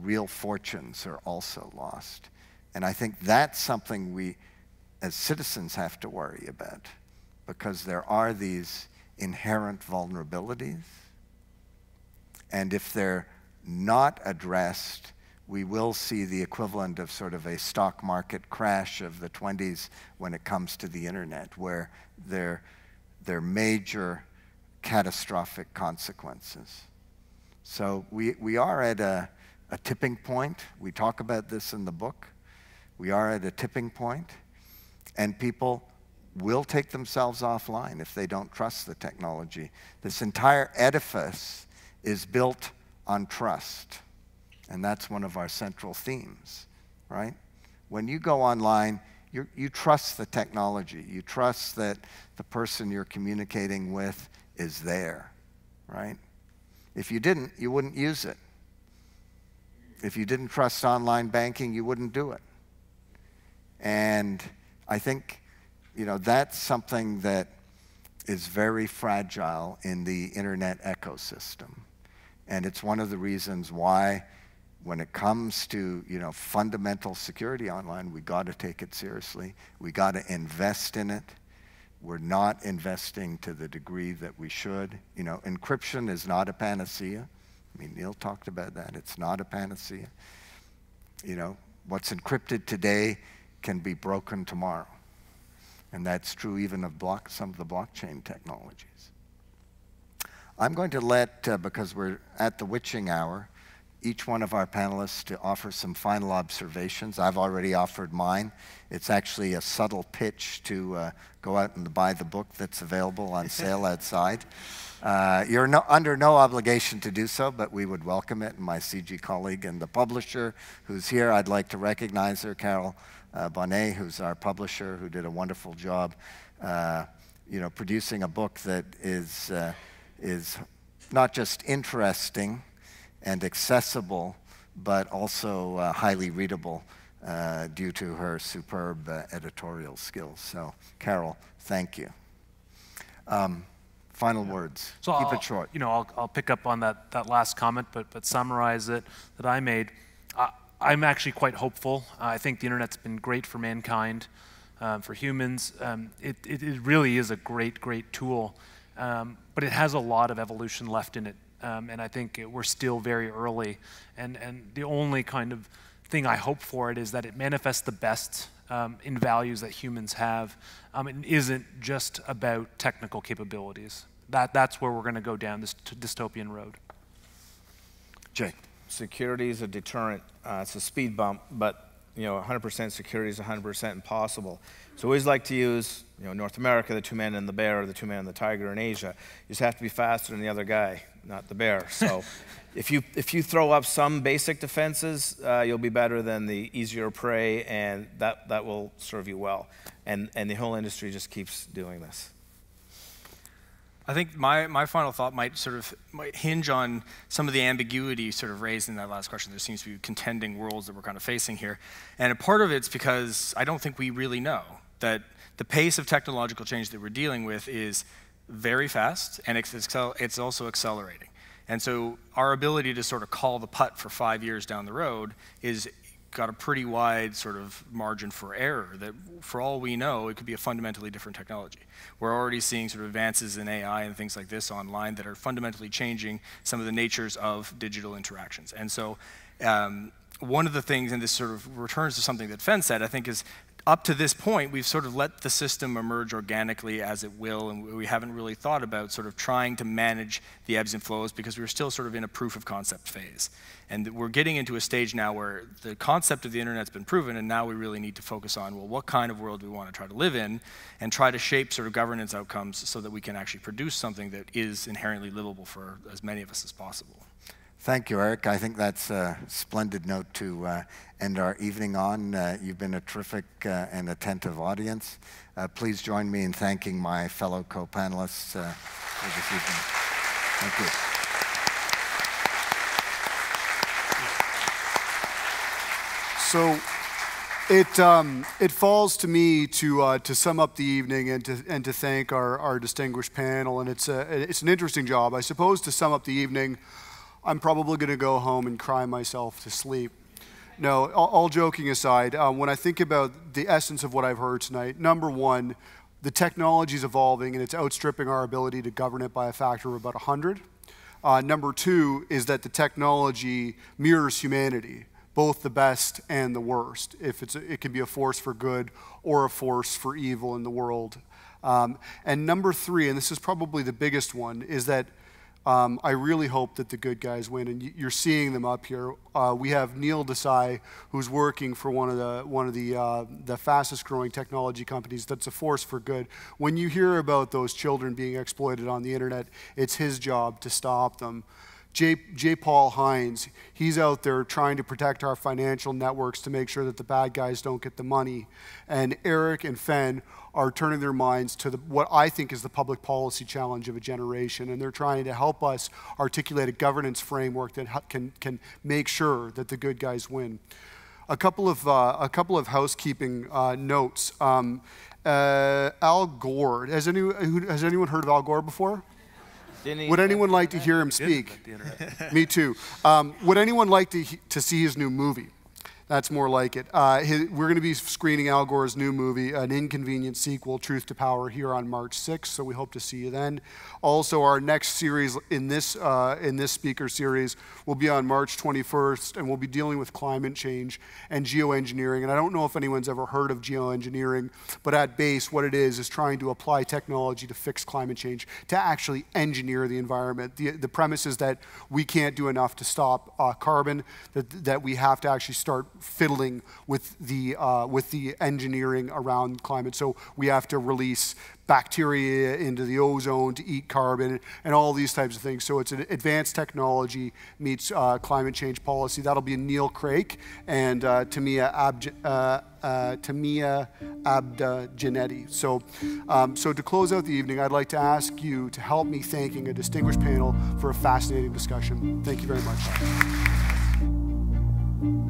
real fortunes are also lost. And I think that's something we, as citizens, have to worry about, because there are these inherent vulnerabilities, and if they're not addressed, we will see the equivalent of sort of a stock market crash of the twenties when it comes to the internet, where there, there are major catastrophic consequences. So we, we are at a, a tipping point. We talk about this in the book. We are at a tipping point, and people will take themselves offline if they don't trust the technology. This entire edifice is built on trust, and that's one of our central themes, right? When you go online, you you trust the technology. You trust that the person you're communicating with is there, right? If you didn't, you wouldn't use it. If you didn't trust online banking, you wouldn't do it. And I think, you know, that's something that is very fragile in the internet ecosystem. And it's one of the reasons why, when it comes to, you know, fundamental security online, we got to take it seriously. We got to invest in it. We're not investing to the degree that we should. You know, encryption is not a panacea. I mean, Neil talked about that. It's not a panacea. You know, what's encrypted today can be broken tomorrow. And that's true even of block, some of the blockchain technologies. I'm going to let, uh, because we're at the witching hour, each one of our panelists to offer some final observations. I've already offered mine. It's actually a subtle pitch to uh, go out and buy the book that's available on sale outside. Uh, you're no, under no obligation to do so, but we would welcome it. And my C G colleague and the publisher who's here, I'd like to recognize her, Carol uh, Bonnet, who's our publisher, who did a wonderful job uh, you know, producing a book that is, uh, is not just interesting and accessible, but also uh, highly readable uh, due to her superb uh, editorial skills. So, Carol, thank you. Um, final yeah. words. So Keep I'll, it short. You know, I'll, I'll pick up on that that last comment, but but summarize it that I made. I, I'm actually quite hopeful. I think the internet's been great for mankind, um, for humans. Um, it, it it really is a great great tool, um, but it has a lot of evolution left in it. Um, and I think it, we're still very early. And, and the only kind of thing I hope for it is that it manifests the best um, in values that humans have. Um, it isn't just about technical capabilities. That, that's where we're going to go down this dystopian road. Jay. Security is a deterrent. Uh, it's a speed bump, but you know, one hundred percent security is one hundred percent impossible. So we always like to use you know, North America, the two men and the bear, or the two men and the tiger in Asia. You just have to be faster than the other guy, not the bear. So if, you, if you throw up some basic defenses, uh, you'll be better than the easier prey, and that, that will serve you well. And, and the whole industry just keeps doing this. I think my, my final thought might sort of might hinge on some of the ambiguity sort of raised in that last question. There seems to be contending worlds that we're kind of facing here. And a part of it's because I don't think we really know that the pace of technological change that we're dealing with is very fast, and it's, it's also accelerating. And so our ability to sort of call the putt for five years down the road is got a pretty wide sort of margin for error that, for all we know, it could be a fundamentally different technology. We're already seeing sort of advances in A I and things like this online that are fundamentally changing some of the natures of digital interactions. And so um, one of the things, and this sort of returns to something that Fen said, I think is up to this point, we've sort of let the system emerge organically as it will, and we haven't really thought about sort of trying to manage the ebbs and flows because we're still sort of in a proof of concept phase. And we're getting into a stage now where the concept of the internet's been proven, and now we really need to focus on, well, what kind of world do we want to try to live in, and try to shape sort of governance outcomes so that we can actually produce something that is inherently livable for as many of us as possible. Thank you, Eric. I think that's a splendid note to uh, end our evening on. Uh, you've been a terrific uh, and attentive audience. Uh, please join me in thanking my fellow co-panelists uh, for this evening. Thank you. So it, um, it falls to me to, uh, to sum up the evening and to, and to thank our, our distinguished panel. And it's, a, it's an interesting job. I suppose to sum up the evening, I'm probably going to go home and cry myself to sleep. No, all, all joking aside, um, when I think about the essence of what I've heard tonight, number one, the technology is evolving and it's outstripping our ability to govern it by a factor of about one hundred. Uh, number two is that the technology mirrors humanity, both the best and the worst. If it's a, it can be a force for good or a force for evil in the world. Um, and number three, and this is probably the biggest one, is that Um, I really hope that the good guys win, and you're seeing them up here. Uh, we have Neil Desai, who's working for one of the one of the uh, the fastest growing technology companies. That's a force for good. When you hear about those children being exploited on the internet, it's his job to stop them. J. J. Paul Haynes, he's out there trying to protect our financial networks to make sure that the bad guys don't get the money. And Eric and Fen are turning their minds to the, what I think is the public policy challenge of a generation, and they're trying to help us articulate a governance framework that can, can make sure that the good guys win. A couple of, uh, a couple of housekeeping uh, notes. Um, uh, Al Gore, has, any, has anyone heard of Al Gore before? Would anyone like to hear him speak? Me too. Um, would anyone like to, to see his new movie? That's more like it. Uh, his, we're going to be screening Al Gore's new movie, an inconvenient sequel, Truth to Power, here on March sixth, so we hope to see you then. Also, our next series in this, uh, in this speaker series will be on March twenty-first, and we'll be dealing with climate change and geoengineering. And I don't know if anyone's ever heard of geoengineering, but at base, what it is is trying to apply technology to fix climate change, to actually engineer the environment. The, the premise is that we can't do enough to stop uh, carbon, that, that we have to actually start fiddling with the uh, with the engineering around climate. So we have to release bacteria into the ozone to eat carbon and all these types of things. So it's an advanced technology meets uh, climate change policy. That'll be Neil Craik and uh, Tamia Abj uh, uh, Tamia Abda-Janetti. So, um, so to close out the evening, I'd like to ask you to help me thanking a distinguished panel for a fascinating discussion. Thank you very much.